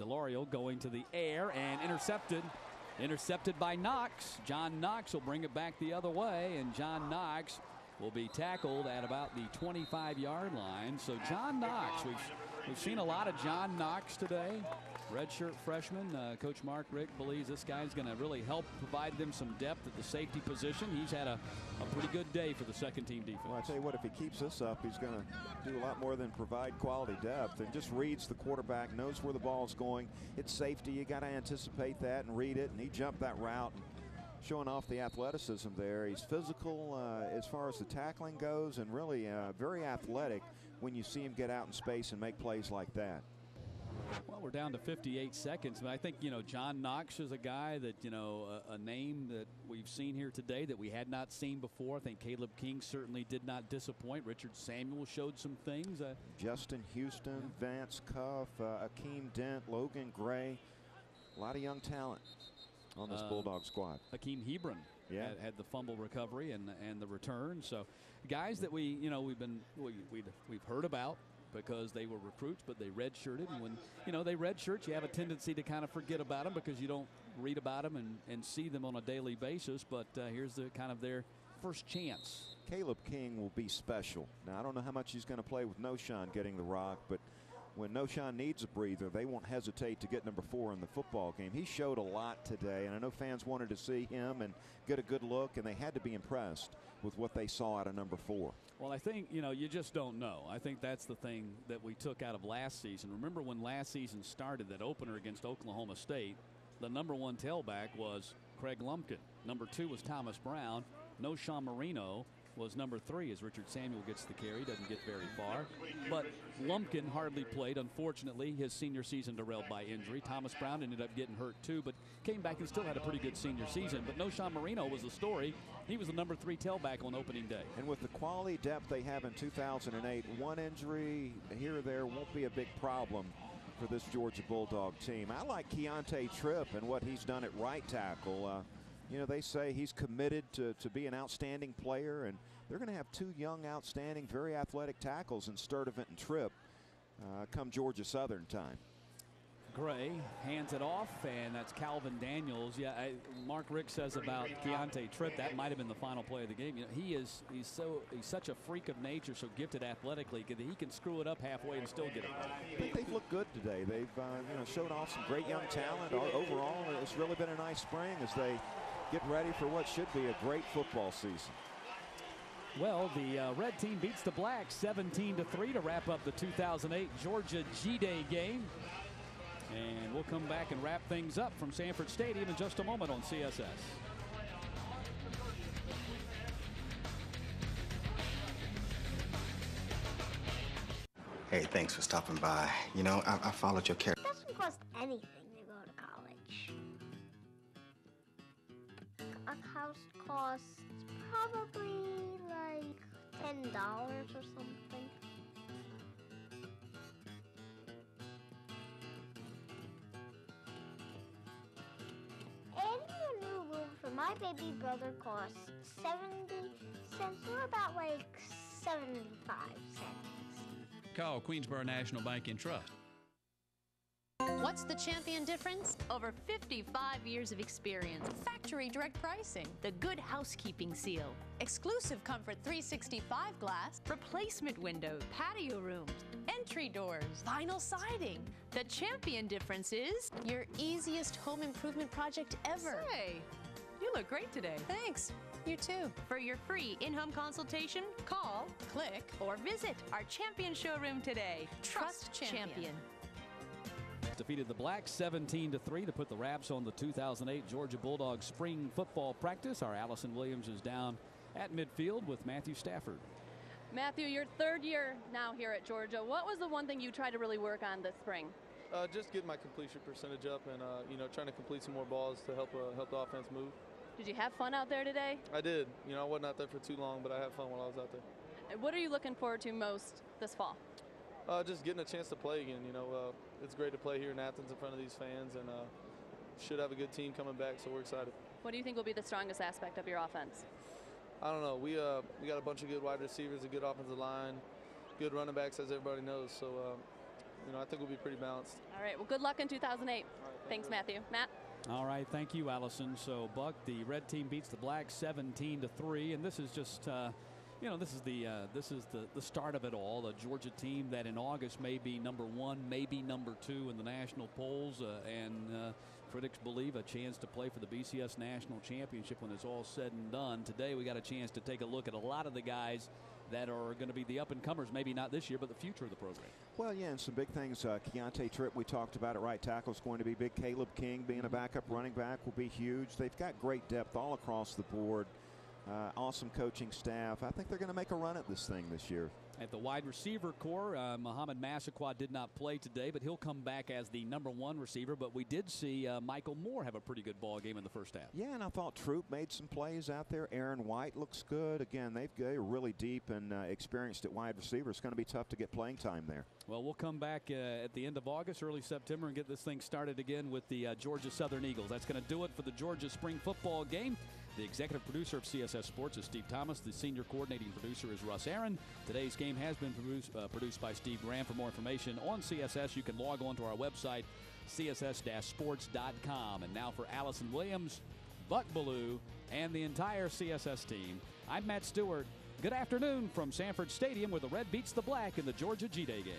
Delorio going to the air and intercepted. Intercepted by Knox. John Knox will bring it back the other way, and John Knox will be tackled at about the 25-yard line. So John Knox, we've seen a lot of John Knox today. Redshirt freshman. Coach Mark Richt believes this guy's going to really help provide them some depth at the safety position. He's had a pretty good day for the second team defense. Well, I tell you what, if he keeps this up, he's going to do a lot more than provide quality depth, and just reads the quarterback, knows where the ball's going. It's safety. You got to anticipate that and read it, and he jumped that route. Showing off the athleticism there. He's physical as far as the tackling goes, and really very athletic when you see him get out in space and make plays like that. Well, we're down to 58 seconds, but I think, you know, John Knox is a guy that, you know, a name that we've seen here today that we had not seen before. I think Caleb King certainly did not disappoint. Richard Samuel showed some things. Justin Houston, yeah. Vance Cuff, Akeem Dent, Logan Gray. A lot of young talent on this Bulldog squad. Hakeem Hebron had the fumble recovery and the return. So guys that we've heard about because they were recruits, but they redshirted, and when they redshirt, you have a tendency to kind of forget about them because you don't read about them and see them on a daily basis. But here's the kind of their first chance. Caleb King will be special. Now I don't know how much he's going to play with Knowshon getting the rock, but when Knowshon needs a breather, they won't hesitate to get number 4 in the football game. He showed a lot today, and I know fans wanted to see him and get a good look, and they had to be impressed with what they saw out of number 4. Well, I think, you just don't know. I think that's the thing that we took out of last season. Remember when last season started, that opener against Oklahoma State, the number 1 tailback was Craig Lumpkin. Number 2 was Thomas Brown. Knowshon Moreno was number 3 as Richard Samuel gets the carry, doesn't get very far. But Lumpkin hardly played, unfortunately, his senior season derailed by injury. Thomas Brown ended up getting hurt too, but came back and still had a pretty good senior season. But Knowshon Moreno was the story. He was the number 3 tailback on opening day. And with the quality depth they have in 2008, one injury here or there won't be a big problem for this Georgia Bulldog team. I like Kiante Tripp and what he's done at right tackle. They say he's committed to be an outstanding player, and they're going to have 2 young, outstanding, very athletic tackles in Sturdivant and Tripp come Georgia Southern time. Gray hands it off, and that's Calvin Daniels. Yeah, Mark Richt says about Kiante Tripp, that might have been the final play of the game. He's such a freak of nature, so gifted athletically, that he can screw it up halfway and still get it. I think they've looked good today. They've showed off some great young talent. Overall, it's really been a nice spring as they get ready for what should be a great football season. Well, the red team beats the black 17-3 to wrap up the 2008 Georgia G-Day game. And we'll come back and wrap things up from Sanford Stadium in just a moment on CSS. Hey, thanks for stopping by. I followed your character. It doesn't cost anything to go to college. A house costs probably like $10 or something. And a new room for my baby brother costs 70 cents, or about like 75 cents. Call Queensboro National Bank and Trust. What's the champion difference? Over 55 years of experience, factory direct pricing, the Good Housekeeping seal, exclusive Comfort 365 glass, replacement windows, patio rooms, entry doors, vinyl siding. The champion difference is your easiest home improvement project ever. Say, you look great today. Thanks. You too. For your free in-home consultation, call, click, or visit our champion showroom today. Trust champion. Defeated the Blacks 17-3 to put the wraps on the 2008 Georgia Bulldogs spring football practice. Our Allison Williams is down at midfield with Matthew Stafford. Matthew, your 3rd year now here at Georgia. What was the one thing you tried to really work on this spring? Just getting my completion percentage up, and trying to complete some more balls to help the offense move. Did you have fun out there today? I did. I wasn't out there for too long, but I had fun while I was out there. And what are you looking forward to most this fall? Just getting a chance to play again. It's great to play here in Athens in front of these fans, and should have a good team coming back, so we're excited. What do you think will be the strongest aspect of your offense? I don't know. We got a bunch of good wide receivers, a good offensive line, good running backs, as everybody knows. So, I think we'll be pretty balanced. All right. Well, good luck in 2008. Right, thanks, Matthew. Matt? All right. Thank you, Allison. So, Buck, the red team beats the black 17-3, and this is just you know, this is the start of it all. A Georgia team that in August may be number one, maybe number two in the national polls, and critics believe a chance to play for the BCS National Championship when it's all said and done. Today we got a chance to take a look at a lot of the guys that are going to be the up-and-comers, maybe not this year, but the future of the program. Well, yeah, and some big things. Kiante Tripp, we talked about at right tackle, is going to be big. Caleb King being a backup running back will be huge. They've got great depth all across the board. Awesome coaching staff. I think they're going to make a run at this thing this year. At the wide receiver core, Mohamed Massaquoi did not play today, but he'll come back as the number one receiver. But we did see Michael Moore have a pretty good ball game in the first half. Yeah, and I thought Troupe made some plays out there. Aaron White looks good. Again, they're really deep and experienced at wide receiver. It's going to be tough to get playing time there. Well, we'll come back at the end of August, early September, and get this thing started again with the Georgia Southern Eagles. That's going to do it for the Georgia spring football game. The executive producer of CSS Sports is Steve Thomas. The senior coordinating producer is Russ Aaron. Today's game has been produced by Steve Graham. For more information on CSS, you can log on to our website, css-sports.com. And now for Allison Williams, Buck Ballou, and the entire CSS team, I'm Matt Stewart. Good afternoon from Sanford Stadium, where the red beats the black in the Georgia G-Day game.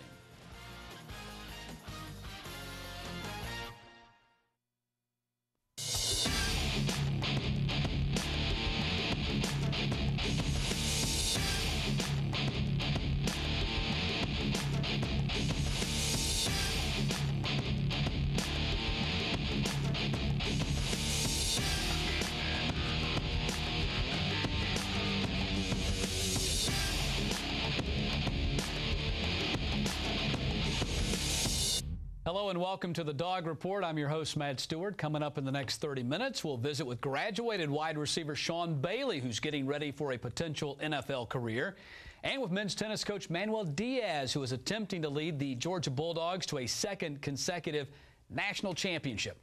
Hello and welcome to the Dog Report. I'm your host, Matt Stewart. Coming up in the next 30 minutes, we'll visit with graduated wide receiver Sean Bailey, who's getting ready for a potential NFL career, and with men's tennis coach Manuel Diaz, who is attempting to lead the Georgia Bulldogs to a second consecutive national championship.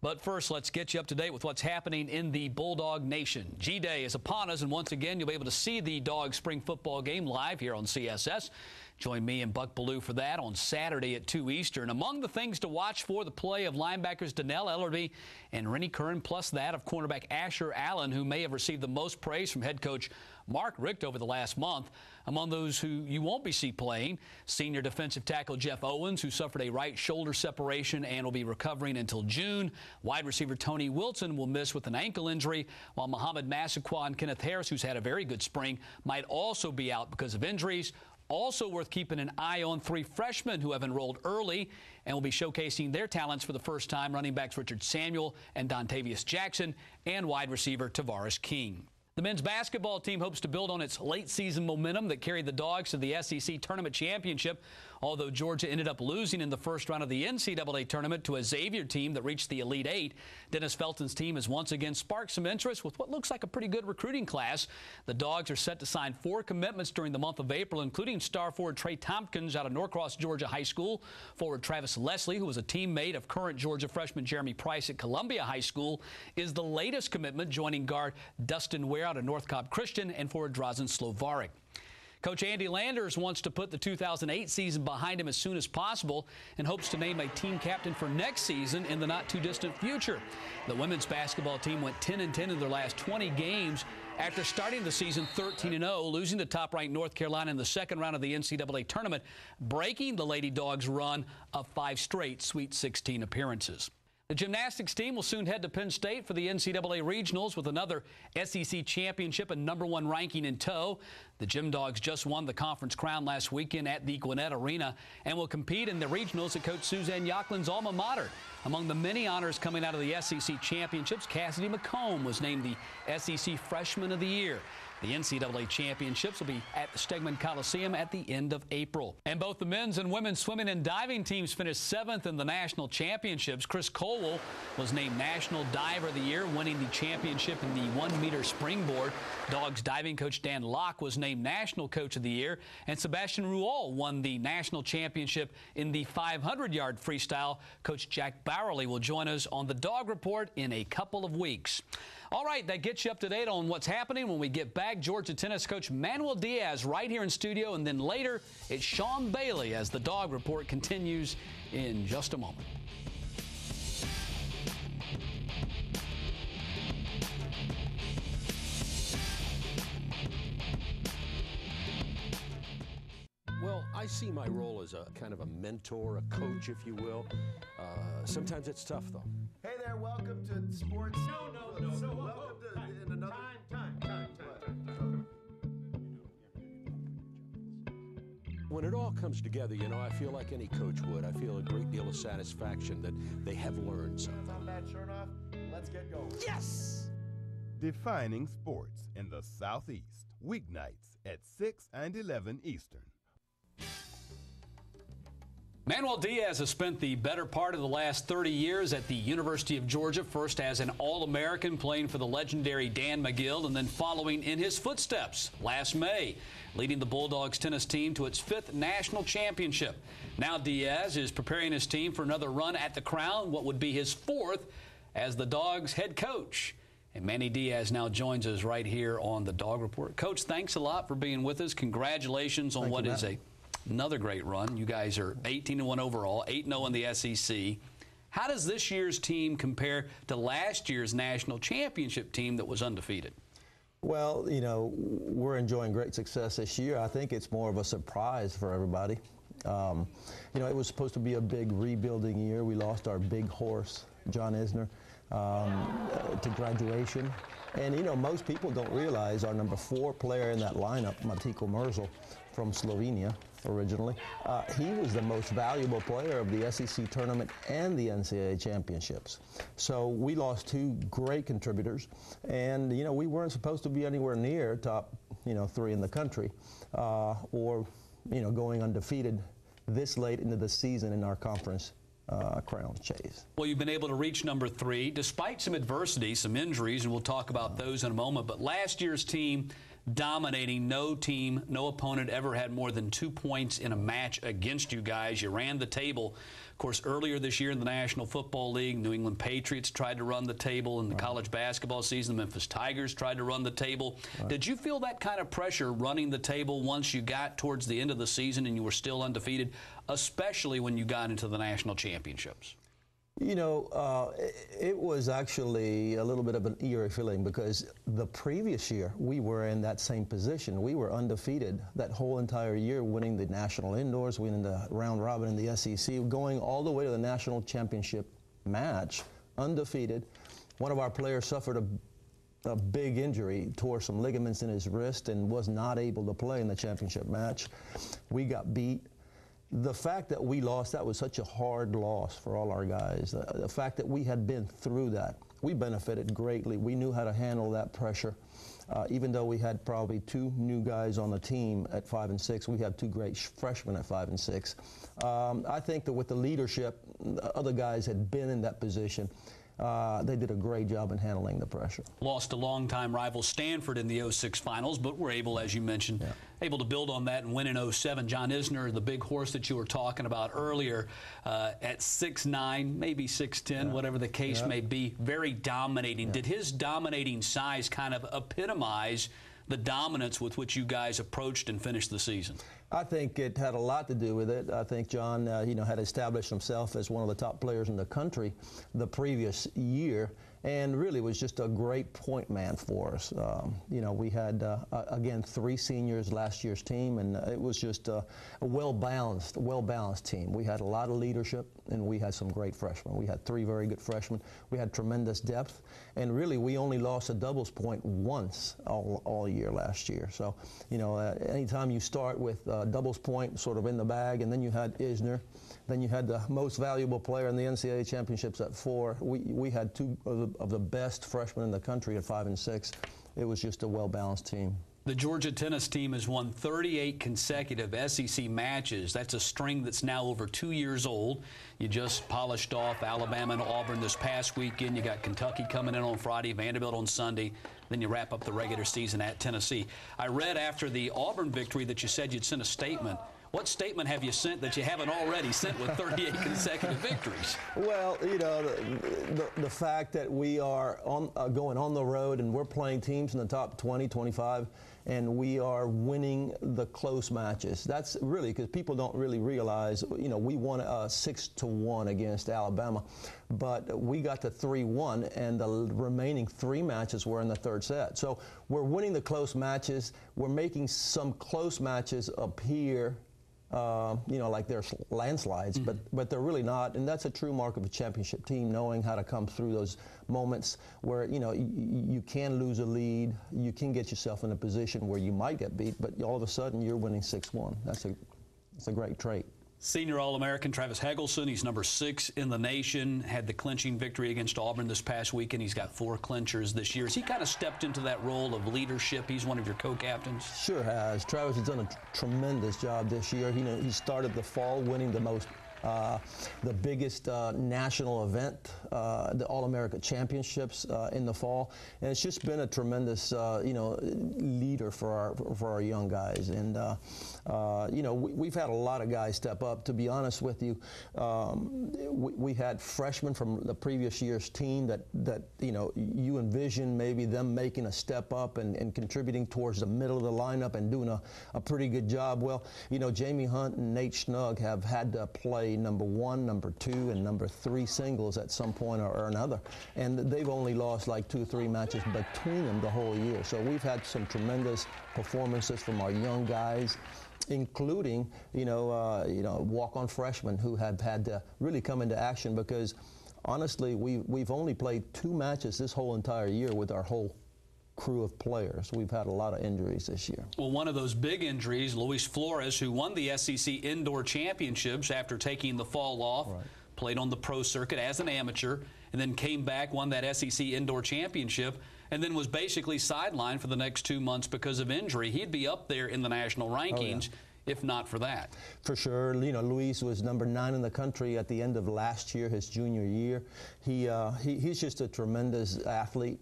But first, let's get you up to date with what's happening in the Bulldog Nation. G-Day is upon us, and once again, you'll be able to see the Dog spring football game live here on CSS. Join me and Buck Ballou for that on Saturday at 2 Eastern. Among the things to watch for, the play of linebackers Donnell Ellerby and Rennie Curran, plus that of cornerback Asher Allen, who may have received the most praise from head coach Mark Richt over the last month. Among those who you won't be seeing playing, senior defensive tackle Jeff Owens, who suffered a right shoulder separation and will be recovering until June. Wide receiver Tony Wilson will miss with an ankle injury, while Mohamed Massaquoi and Kenneth Harris, who's had a very good spring, might also be out because of injuries. Also worth keeping an eye on, three freshmen who have enrolled early and will be showcasing their talents for the first time, running backs Richard Samuel and Dontavius Jackson, and wide receiver Tavares King. The men's basketball team hopes to build on its late-season momentum that carried the Dogs to the SEC Tournament Championship, although Georgia ended up losing in the first round of the NCAA Tournament to a Xavier team that reached the Elite Eight. Dennis Felton's team has once again sparked some interest with what looks like a pretty good recruiting class. The Dogs are set to sign 4 commitments during the month of April, including star forward Trey Tompkins out of Norcross Georgia High School, forward Travis Leslie, who was a teammate of current Georgia freshman Jeremy Price at Columbia High School, is the latest commitment, joining guard Dustin Ware out of North Cobb Christian, and forward Drazen Slovarik. Coach Andy Landers wants to put the 2008 season behind him as soon as possible and hopes to name a team captain for next season in the not-too-distant future. The women's basketball team went 10-10 in their last 20 games after starting the season 13-0, losing to top-ranked North Carolina in the second round of the NCAA tournament, breaking the Lady Dogs' run of 5 straight Sweet 16 appearances. The gymnastics team will soon head to Penn State for the NCAA regionals with another SEC championship and #1 ranking in tow. The Gym Dogs just won the conference crown last weekend at the Gwinnett Arena and will compete in the regionals at Coach Suzanne Yoclin's alma mater. Among the many honors coming out of the SEC championships, Cassidy McComb was named the SEC Freshman of the Year. The NCAA championships will be at the Stegman Coliseum at the end of April. And both the men's and women's swimming and diving teams finished 7th in the national championships. Chris Colwell was named National Diver of the Year, winning the championship in the 1-meter springboard. Dogs diving coach Dan Locke was named National Coach of the Year, and Sebastian Ruall won the national championship in the 500-yard freestyle. Coach Jack Bowerly will join us on the Dog Report in a couple of weeks. All right, that gets you up to date on what's happening. When we get back, Georgia tennis coach Manuel Diaz right here in studio, and then later it's Sean Bailey as the Dog Report continues in just a moment. I see my role as a kind of a mentor, a coach, if you will. Sometimes it's tough, though. Hey there, welcome to sports. No. Welcome to another time. When it all comes together, you know, I feel like any coach would. I feel a great deal of satisfaction that they have learned something. I'm Matt Chernoff. Let's get going. Yes! Defining sports in the Southeast. Weeknights at 6 and 11 Eastern. Manuel Diaz has spent the better part of the last 30 years at the University of Georgia, first as an All-American playing for the legendary Dan McGill and then following in his footsteps last May, leading the Bulldogs tennis team to its 5th national championship. Now Diaz is preparing his team for another run at the crown, what would be his 4th as the Dogs head coach. And Manny Diaz now joins us right here on the Dog Report. Coach, thanks a lot for being with us. Congratulations on what is another great run. You guys are 18-1 overall, 8-0 in the SEC. How does this year's team compare to last year's national championship team that was undefeated? Well, you know, we're enjoying great success this year. I think it's more of a surprise for everybody. You know, it was supposed to be a big rebuilding year. We lost our big horse, John Isner, to graduation. And, you know, most people don't realize our number 4 player in that lineup, Matiko Merzel, from Slovenia originally, he was the most valuable player of the SEC tournament and the NCAA championships. So we lost 2 great contributors, and, you know, we weren't supposed to be anywhere near top, you know, 3 in the country, or, you know, going undefeated this late into the season in our conference crown chase. Well, you've been able to reach number 3 despite some adversity, some injuries, and we'll talk about those in a moment. But last year's team dominating, no team, no opponent ever had more than 2 points in a match against you guys. You ran the table. Of course, earlier this year in the National Football League, New England Patriots tried to run the table. In the college basketball season, the Memphis Tigers tried to run the table. Did you feel that kind of pressure running the table once you got towards the end of the season and you were still undefeated, especially when you got into the national championships? You know, it was actually a little bit of an eerie feeling because the previous year we were in that same position. We were undefeated that whole entire year, winning the national indoors, winning the round robin in the SEC, going all the way to the national championship match, undefeated. One of our players suffered a big injury, tore some ligaments in his wrist and was not able to play in the championship match. We got beat. The fact that we lost, that was such a hard loss for all our guys. The fact that we had been through that, we benefited greatly. We knew how to handle that pressure. Even though we had probably 2 new guys on the team at 5 and 6, we have 2 great freshmen at 5 and 6. I think that with the leadership, the other guys had been in that position. They did a great job in handling the pressure. Lost a longtime rival Stanford in the 06 finals, but were able, as you mentioned, able to build on that and win in 07. John Isner, the big horse that you were talking about earlier, at 6'9", maybe 6'10", whatever the case may be, very dominating. Did his dominating size kind of epitomize the dominance with which you guys approached and finished the season? I think it had a lot to do with it. I think John, you know, had established himself as one of the top players in the country the previous year, and really was just a great point man for us. You know, we had, again, 3 seniors last year's team, and it was just a well-balanced team. We had a lot of leadership, and we had some great freshmen. We had 3 very good freshmen. We had tremendous depth, and really we only lost a doubles point once all year last year. So, you know, anytime you start with doubles point sort of in the bag, and then you had Isner, then you had the most valuable player in the NCAA championships at 4. We had 2 of the best freshmen in the country at 5 and 6. It was just a well-balanced team. The Georgia tennis team has won 38 consecutive SEC matches. That's a string that's now over 2 years old. You just polished off Alabama and Auburn this past weekend. You got Kentucky coming in on Friday, Vanderbilt on Sunday. Then you wrap up the regular season at Tennessee. I read after the Auburn victory that you said you'd sent a statement. What statement have you sent that you haven't already sent with 38 consecutive victories? Well, you know, the fact that we are going on the road and we're playing teams in the top 20, 25, and we are winning the close matches. That's really, because people don't really realize, you know, we won 6-1 against Alabama, but we got to 3-1, and the remaining 3 matches were in the 3rd set. So we're winning the close matches. We're making some close matches appear You know, like there's landslides, mm-hmm. but they're really not, and that's a true mark of a championship team, knowing how to come through those moments where, you know, you can lose a lead, you can get yourself in a position where you might get beat, but all of a sudden you're winning 6-1. That's a great trait. Senior All-American Travis Hagelson, he's number 6 in the nation, had the clinching victory against Auburn this past weekend. He's got 4 clinchers this year. Has he kind of stepped into that role of leadership? He's one of your co-captains. Sure has. Travis has done a tremendous job this year. He started the fall winning the most, the biggest national event, the All-America Championships in the fall, and it's just been a tremendous, leader for our young guys. And we've had a lot of guys step up. To be honest with you, we had freshmen from the previous year's team that you envision maybe them making a step up and contributing towards the middle of the lineup and doing a pretty good job. Well, Jamie Hunt and Nate Schnugg have had to play number 1, number 2, and number 3 singles at some point or another, and they've only lost like 2 or 3 matches between them the whole year. So we've had some tremendous performances from our young guys, including walk-on freshmen who have had to really come into action, because honestly we've only played 2 matches this whole entire year with our whole crew of players. We've had a lot of injuries this year. Well, one of those big injuries, Luis Flores, who won the SEC Indoor Championships after taking the fall off, right, played on the pro circuit as an amateur, and then came back, won that SEC Indoor Championship, and then was basically sidelined for the next 2 months because of injury. He'd be up there in the national rankings. Oh, yeah. If not for that. For sure. Luis was number 9 in the country at the end of last year, his junior year. He's just a tremendous athlete.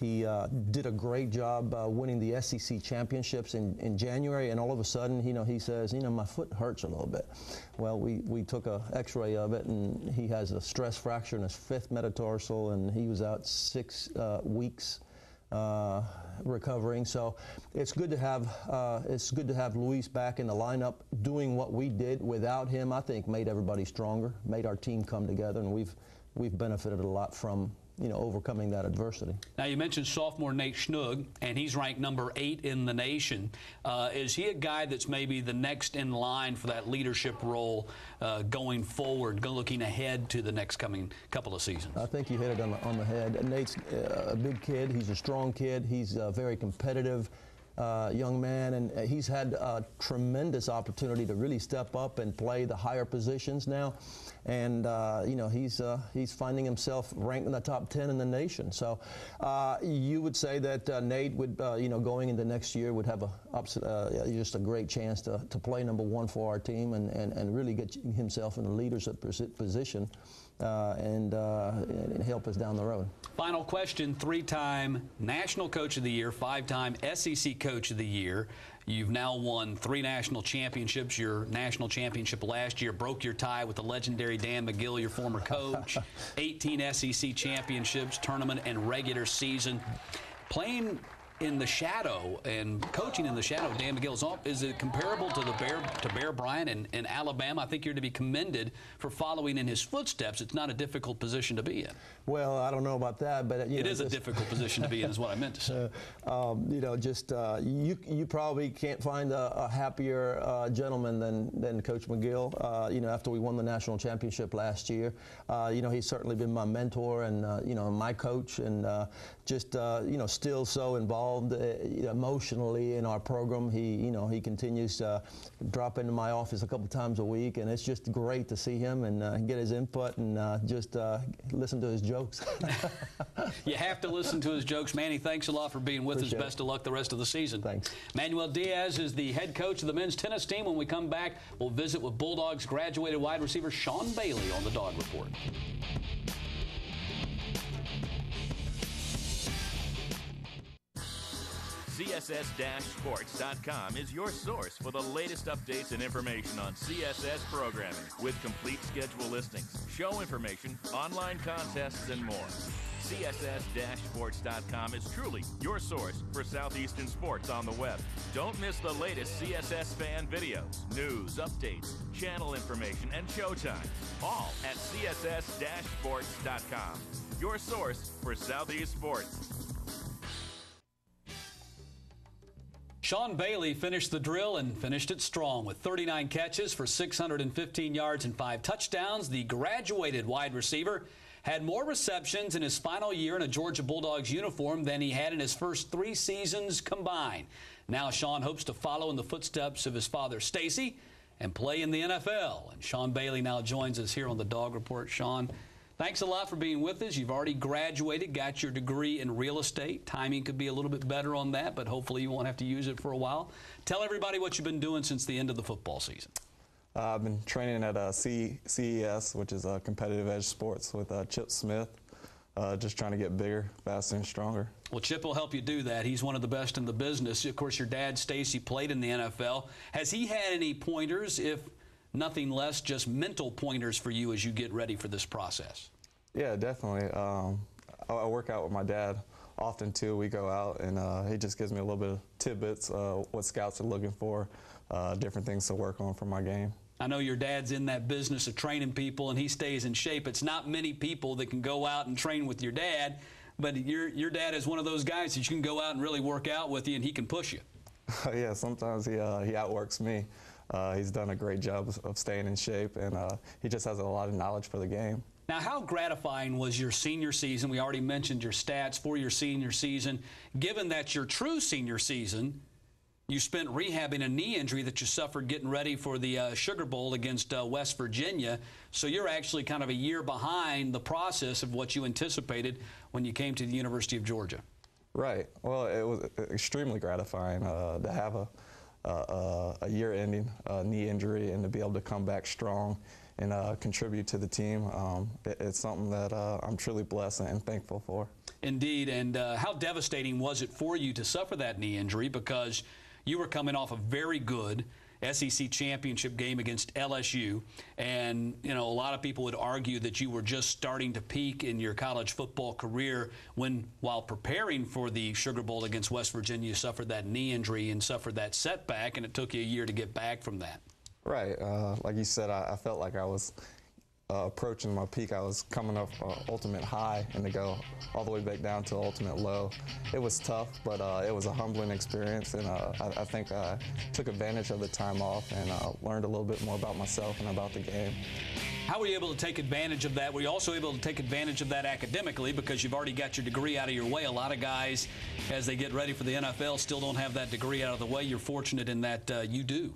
He did a great job winning the SEC championships in January, and all of a sudden, he says, my foot hurts a little bit. Well, we took a x-ray of it, and he has a stress fracture in his 5th metatarsal, and he was out 6 weeks recovering. So it's good to have Luis back in the lineup, doing what we did without him. I think made everybody stronger, made our team come together, and we've benefited a lot from overcoming that adversity. Now, you mentioned sophomore Nate Schnugg, and he's ranked number 8 in the nation. Is he a guy that's maybe the next in line for that leadership role going forward, looking ahead to the next coming couple of seasons? I think you hit it on the head. Nate's a big kid. He's a strong kid. He's very competitive. Young man, and he's had a tremendous opportunity to really step up and play the higher positions now, and he's finding himself ranked in the top 10 in the nation. So you would say that Nate would going into next year would have just a great chance to play number 1 for our team and really get himself in the leadership position and help us down the road. Final question, 3-time National Coach of the Year, 5-time SEC Coach of the Year. You've now won 3 national championships. Your national championship last year broke your tie with the legendary Dan McGill, your former coach. 18 SEC championships, tournament and regular season. Playing in the shadow and coaching in the shadow of Dan McGill's office, is it comparable to Bear Bryant in Alabama? I think you're to be commended for following in his footsteps. It's not a difficult position to be in. Well, I don't know about that, but it is a difficult position to be in, is what I meant to say. You probably can't find a happier gentleman than Coach McGill. After we won the national championship last year, he's certainly been my mentor and my coach, and still so involved emotionally in our program. He continues to drop into my office a couple times a week, and it's just great to see him and get his input and listen to his jokes. You have to listen to his jokes. Manny, thanks a lot for being with us. Best of luck the rest of the season. Thanks. Manuel Diaz is the head coach of the men's tennis team. When we come back, we'll visit with Bulldogs graduated wide receiver Sean Bailey on the Dog Report. CSS-sports.com is your source for the latest updates and information on CSS programming, with complete schedule listings, show information, online contests, and more. CSS-sports.com is truly your source for Southeastern sports on the web. Don't miss the latest CSS fan videos, news, updates, channel information, and showtime, all at CSS-sports.com, your source for Southeast sports. Sean Bailey finished the drill and finished it strong with 39 catches for 615 yards and 5 touchdowns. The graduated wide receiver had more receptions in his final year in a Georgia Bulldogs uniform than he had in his first 3 seasons combined. Now Sean hopes to follow in the footsteps of his father, Stacy, and play in the NFL. And Sean Bailey now joins us here on the Dog Report. Sean, thanks a lot for being with us. You've already graduated, got your degree in real estate. Timing could be a little bit better on that, but hopefully you won't have to use it for a while. Tell everybody what you've been doing since the end of the football season. I've been training at CES, which is Competitive Edge Sports, with Chip Smith. Just trying to get bigger, faster, and stronger. Well, Chip will help you do that. He's one of the best in the business. Of course, your dad, Stacy, played in the NFL. Has he had any pointers, if nothing less, just mental pointers for you as you get ready for this process? Yeah, definitely. I work out with my dad often, too. We go out, and he just gives me a little bit of tidbits, what scouts are looking for, different things to work on for my game. I know your dad's in that business of training people, and he stays in shape. It's not many people that can go out and train with your dad, but your dad is one of those guys that you can go out and really work out with you, and he can push you. Yeah, sometimes he outworks me. He's done a great job of staying in shape, and he just has a lot of knowledge for the game. Now, how gratifying was your senior season? We already mentioned your stats for your senior season. Given that your true senior season, you spent rehabbing a knee injury that you suffered getting ready for the Sugar Bowl against West Virginia. So you're actually kind of a year behind the process of what you anticipated when you came to the University of Georgia. Right. Well, it was extremely gratifying to have a year-ending knee injury and to be able to come back strong and contribute to the team. It's something that I'm truly blessed and thankful for. Indeed. And how devastating was it for you to suffer that knee injury, because you were coming off a very good SEC championship game against LSU, and you know, a lot of people would argue that you were just starting to peak in your college football career when, while preparing for the Sugar Bowl against West Virginia, you suffered that knee injury and suffered that setback, and it took you a year to get back from that. Right. Like you said, I felt like I was approaching my peak. I was coming up ultimate high, and to go all the way back down to ultimate low, it was tough, but it was a humbling experience, and I think I took advantage of the time off and learned a little bit more about myself and about the game. How were you able to take advantage of that? Were you also able to take advantage of that academically, because you've already got your degree out of your way? A lot of guys, as they get ready for the NFL, still don't have that degree out of the way. You're fortunate in that you do.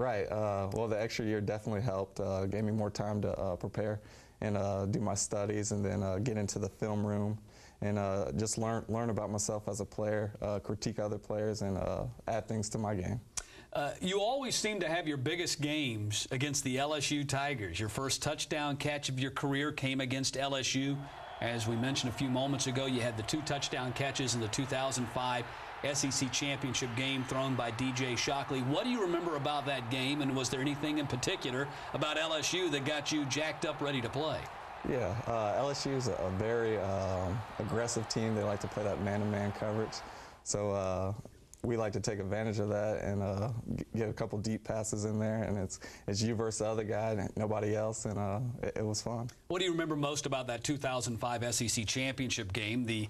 Right. Well, the extra year definitely helped. Gave me more time to prepare and do my studies, and then get into the film room and just learn about myself as a player, critique other players, and add things to my game. You always seem to have your biggest games against the LSU Tigers. Your first touchdown catch of your career came against LSU. As we mentioned a few moments ago, you had the 2 touchdown catches in the 2005 SEC championship game thrown by DJ Shockley. What do you remember about that game, and was there anything in particular about LSU that got you jacked up, ready to play? Yeah, LSU is a very aggressive team. They like to play that man-to-man coverage, so we like to take advantage of that and get a couple deep passes in there, and it's you versus the other guy and nobody else, and it was fun. What do you remember most about that 2005 SEC championship game, the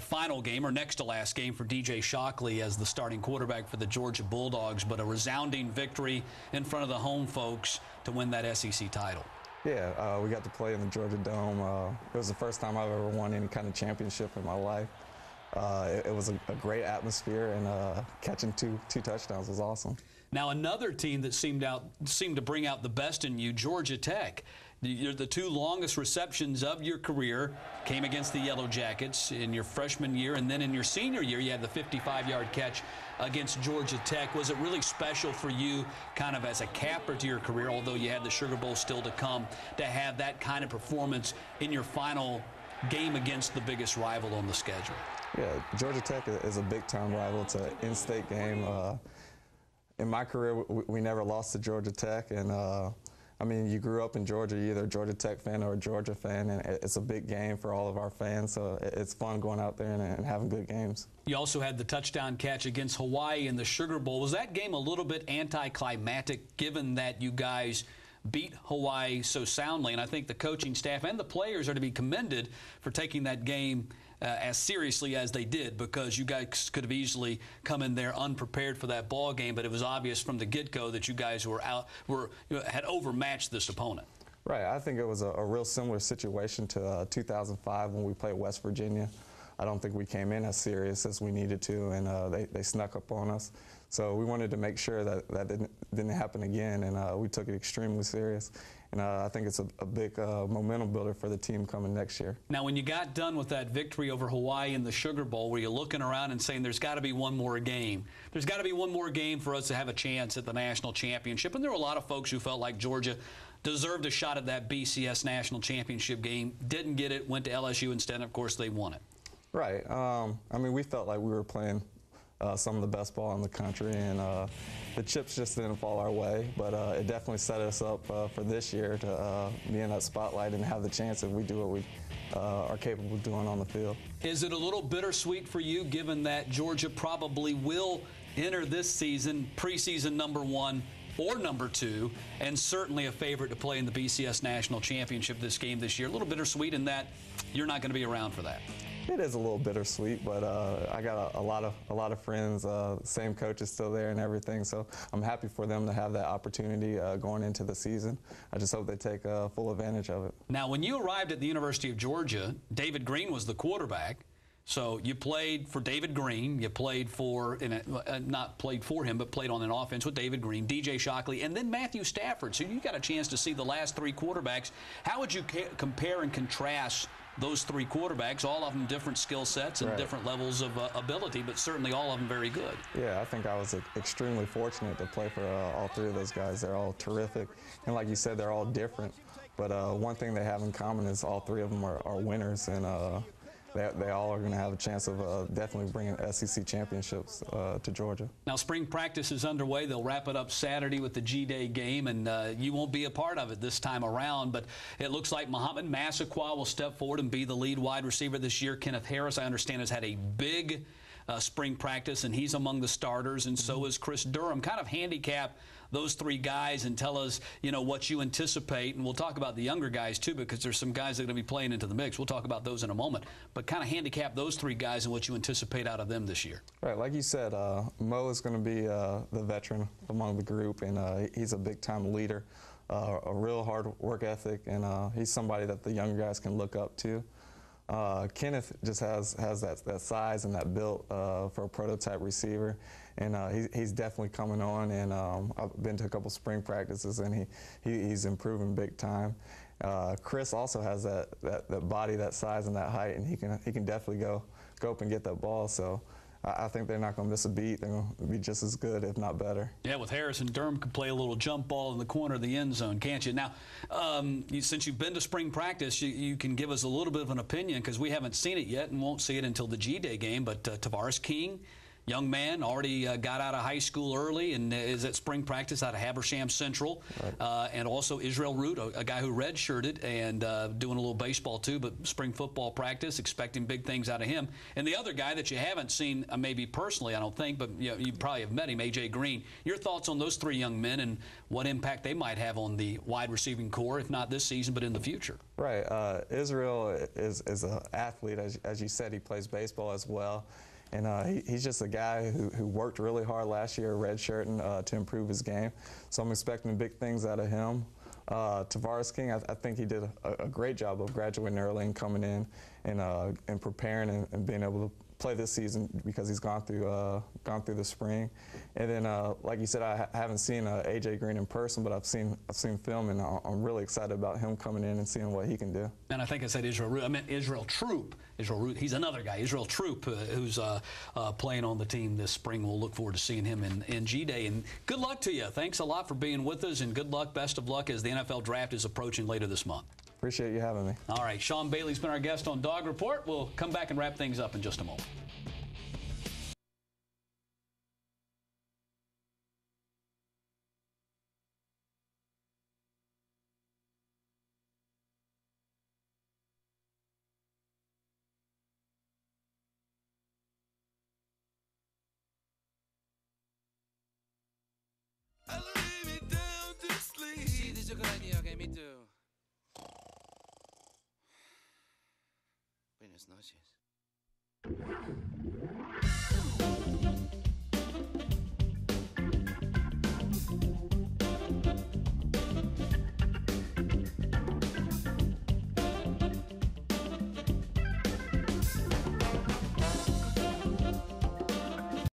final game, or next to last game, for DJ Shockley as the starting quarterback for the Georgia Bulldogs, but a resounding victory in front of the home folks to win that SEC title? Yeah, we got to play in the Georgia Dome. It was the first time I've ever won any kind of championship in my life. It was a great atmosphere, and catching two touchdowns was awesome. Now, another team that seemed to bring out the best in you, Georgia Tech. The 2 longest receptions of your career came against the Yellow Jackets in your freshman year, and then in your senior year, you had the 55-yard catch against Georgia Tech. Was it really special for you, kind of as a capper to your career, although you had the Sugar Bowl still to come, to have that kind of performance in your final game against the biggest rival on the schedule? Yeah, Georgia Tech is a big-time rival. It's an in-state game. In my career, we never lost to Georgia Tech. And, I mean, you grew up in Georgia, you're either a Georgia Tech fan or a Georgia fan, and it's a big game for all of our fans. So it's fun going out there and having good games. You also had the touchdown catch against Hawaii in the Sugar Bowl. Was that game a little bit anticlimactic, given that you guys beat Hawaii so soundly? And I think the coaching staff and the players are to be commended for taking that game as seriously as they did, because you guys could have easily come in there unprepared for that ball game, but it was obvious from the get-go that you guys were out, had overmatched this opponent. Right. I think it was a real similar situation to 2005 when we played West Virginia. I don't think we came in as serious as we needed to, and they snuck up on us. So we wanted to make sure that that didn't happen again, and we took it extremely serious. And I think it's a big momentum builder for the team coming next year. Now, when you got done with that victory over Hawaii in the Sugar Bowl, were you looking around and saying, there's got to be one more game? There's got to be one more game for us to have a chance at the national championship. And there were a lot of folks who felt like Georgia deserved a shot at that BCS national championship game, didn't get it, went to LSU instead, and of course they won it. Right. I mean, we felt like we were playing some of the best ball in the country, and the chips just didn't fall our way, but it definitely set us up for this year to be in that spotlight and have the chance if we do what we are capable of doing on the field. Is it a little bittersweet for you, given that Georgia probably will enter this season preseason #1 or #2, and certainly a favorite to play in the BCS National Championship this year? A little bittersweet in that you're not going to be around for that. It is a little bittersweet, but I got a lot of friends, same coach is still there and everything, so I'm happy for them to have that opportunity going into the season. I just hope they take full advantage of it. Now, when you arrived at the University of Georgia, David Green was the quarterback, so you played for David Green, you played for, not played for him, but played on an offense with David Green, DJ Shockley, and then Matthew Stafford, so you got a chance to see the last three quarterbacks. How would you compare and contrast those three quarterbacks, all of them different skill sets and different levels of ability, but certainly all of them very good? Yeah, I think I was extremely fortunate to play for all three of those guys. They're all terrific, and like you said, they're all different. But one thing they have in common is all three of them are winners, and they all are going to have a chance of definitely bringing SEC championships to Georgia. Now, spring practice is underway. They'll wrap it up Saturday with the G-Day game, and you won't be a part of it this time around, but it looks like Mohamed Massaquoi will step forward and be the lead wide receiver this year. Kenneth Harris, I understand, has had a big spring practice, and he's among the starters, and so is Chris Durham. Kind of handicap those three guys and tell us, you know, what you anticipate, and we'll talk about the younger guys too, because there's some guys that are going to be playing into the mix. We'll talk about those in a moment, but kind of handicap those three guys and what you anticipate out of them this year. Right, like you said, Mo is going to be the veteran among the group, and he's a big-time leader, a real hard work ethic, and he's somebody that the younger guys can look up to. Kenneth just has that size and that build for a prototype receiver, and he's definitely coming on, and I've been to a couple spring practices, and he's improving big time. Chris also has that body, that size, and that height, and he can definitely go up and get that ball. So I think they're not going to miss a beat. They're going to be just as good, if not better. Yeah, with Harrison, Durham can play a little jump ball in the corner of the end zone, can't you? Now, since you've been to spring practice, you can give us a little bit of an opinion, because we haven't seen it yet and won't see it until the G-Day game, but Tavares King, young man, already got out of high school early and is at spring practice out of Habersham Central, and also Israel Troupe, a guy who redshirted and doing a little baseball too, but spring football practice, expecting big things out of him. And the other guy that you haven't seen, maybe personally, I don't think, but you know, you probably have met him, A.J. Green. Your thoughts on those three young men and what impact they might have on the wide receiving corps, if not this season, but in the future? Right. Israel is an athlete. As you said, he plays baseball as well. And he's just a guy who worked really hard last year, redshirting, to improve his game. So I'm expecting big things out of him. Tavares King, I think he did a great job of graduating early and coming in and preparing and being able to play this season, because he's gone through the spring. And then, like you said, I haven't seen A.J. Green in person, but I've seen film, and I'm really excited about him coming in and seeing what he can do. And I think I said I meant Israel Troupe. He's another guy. Israel Troupe, who's playing on the team this spring. We'll look forward to seeing him in G-Day. And good luck to you. Thanks a lot for being with us, and good luck, best of luck as the NFL draft is approaching later this month. Appreciate you having me. All right, Sean Bailey's been our guest on Dog Report. We'll come back and wrap things up in just a moment. I lay me down to sleep. See, this is a good idea. Okay, me too. Buenas noches.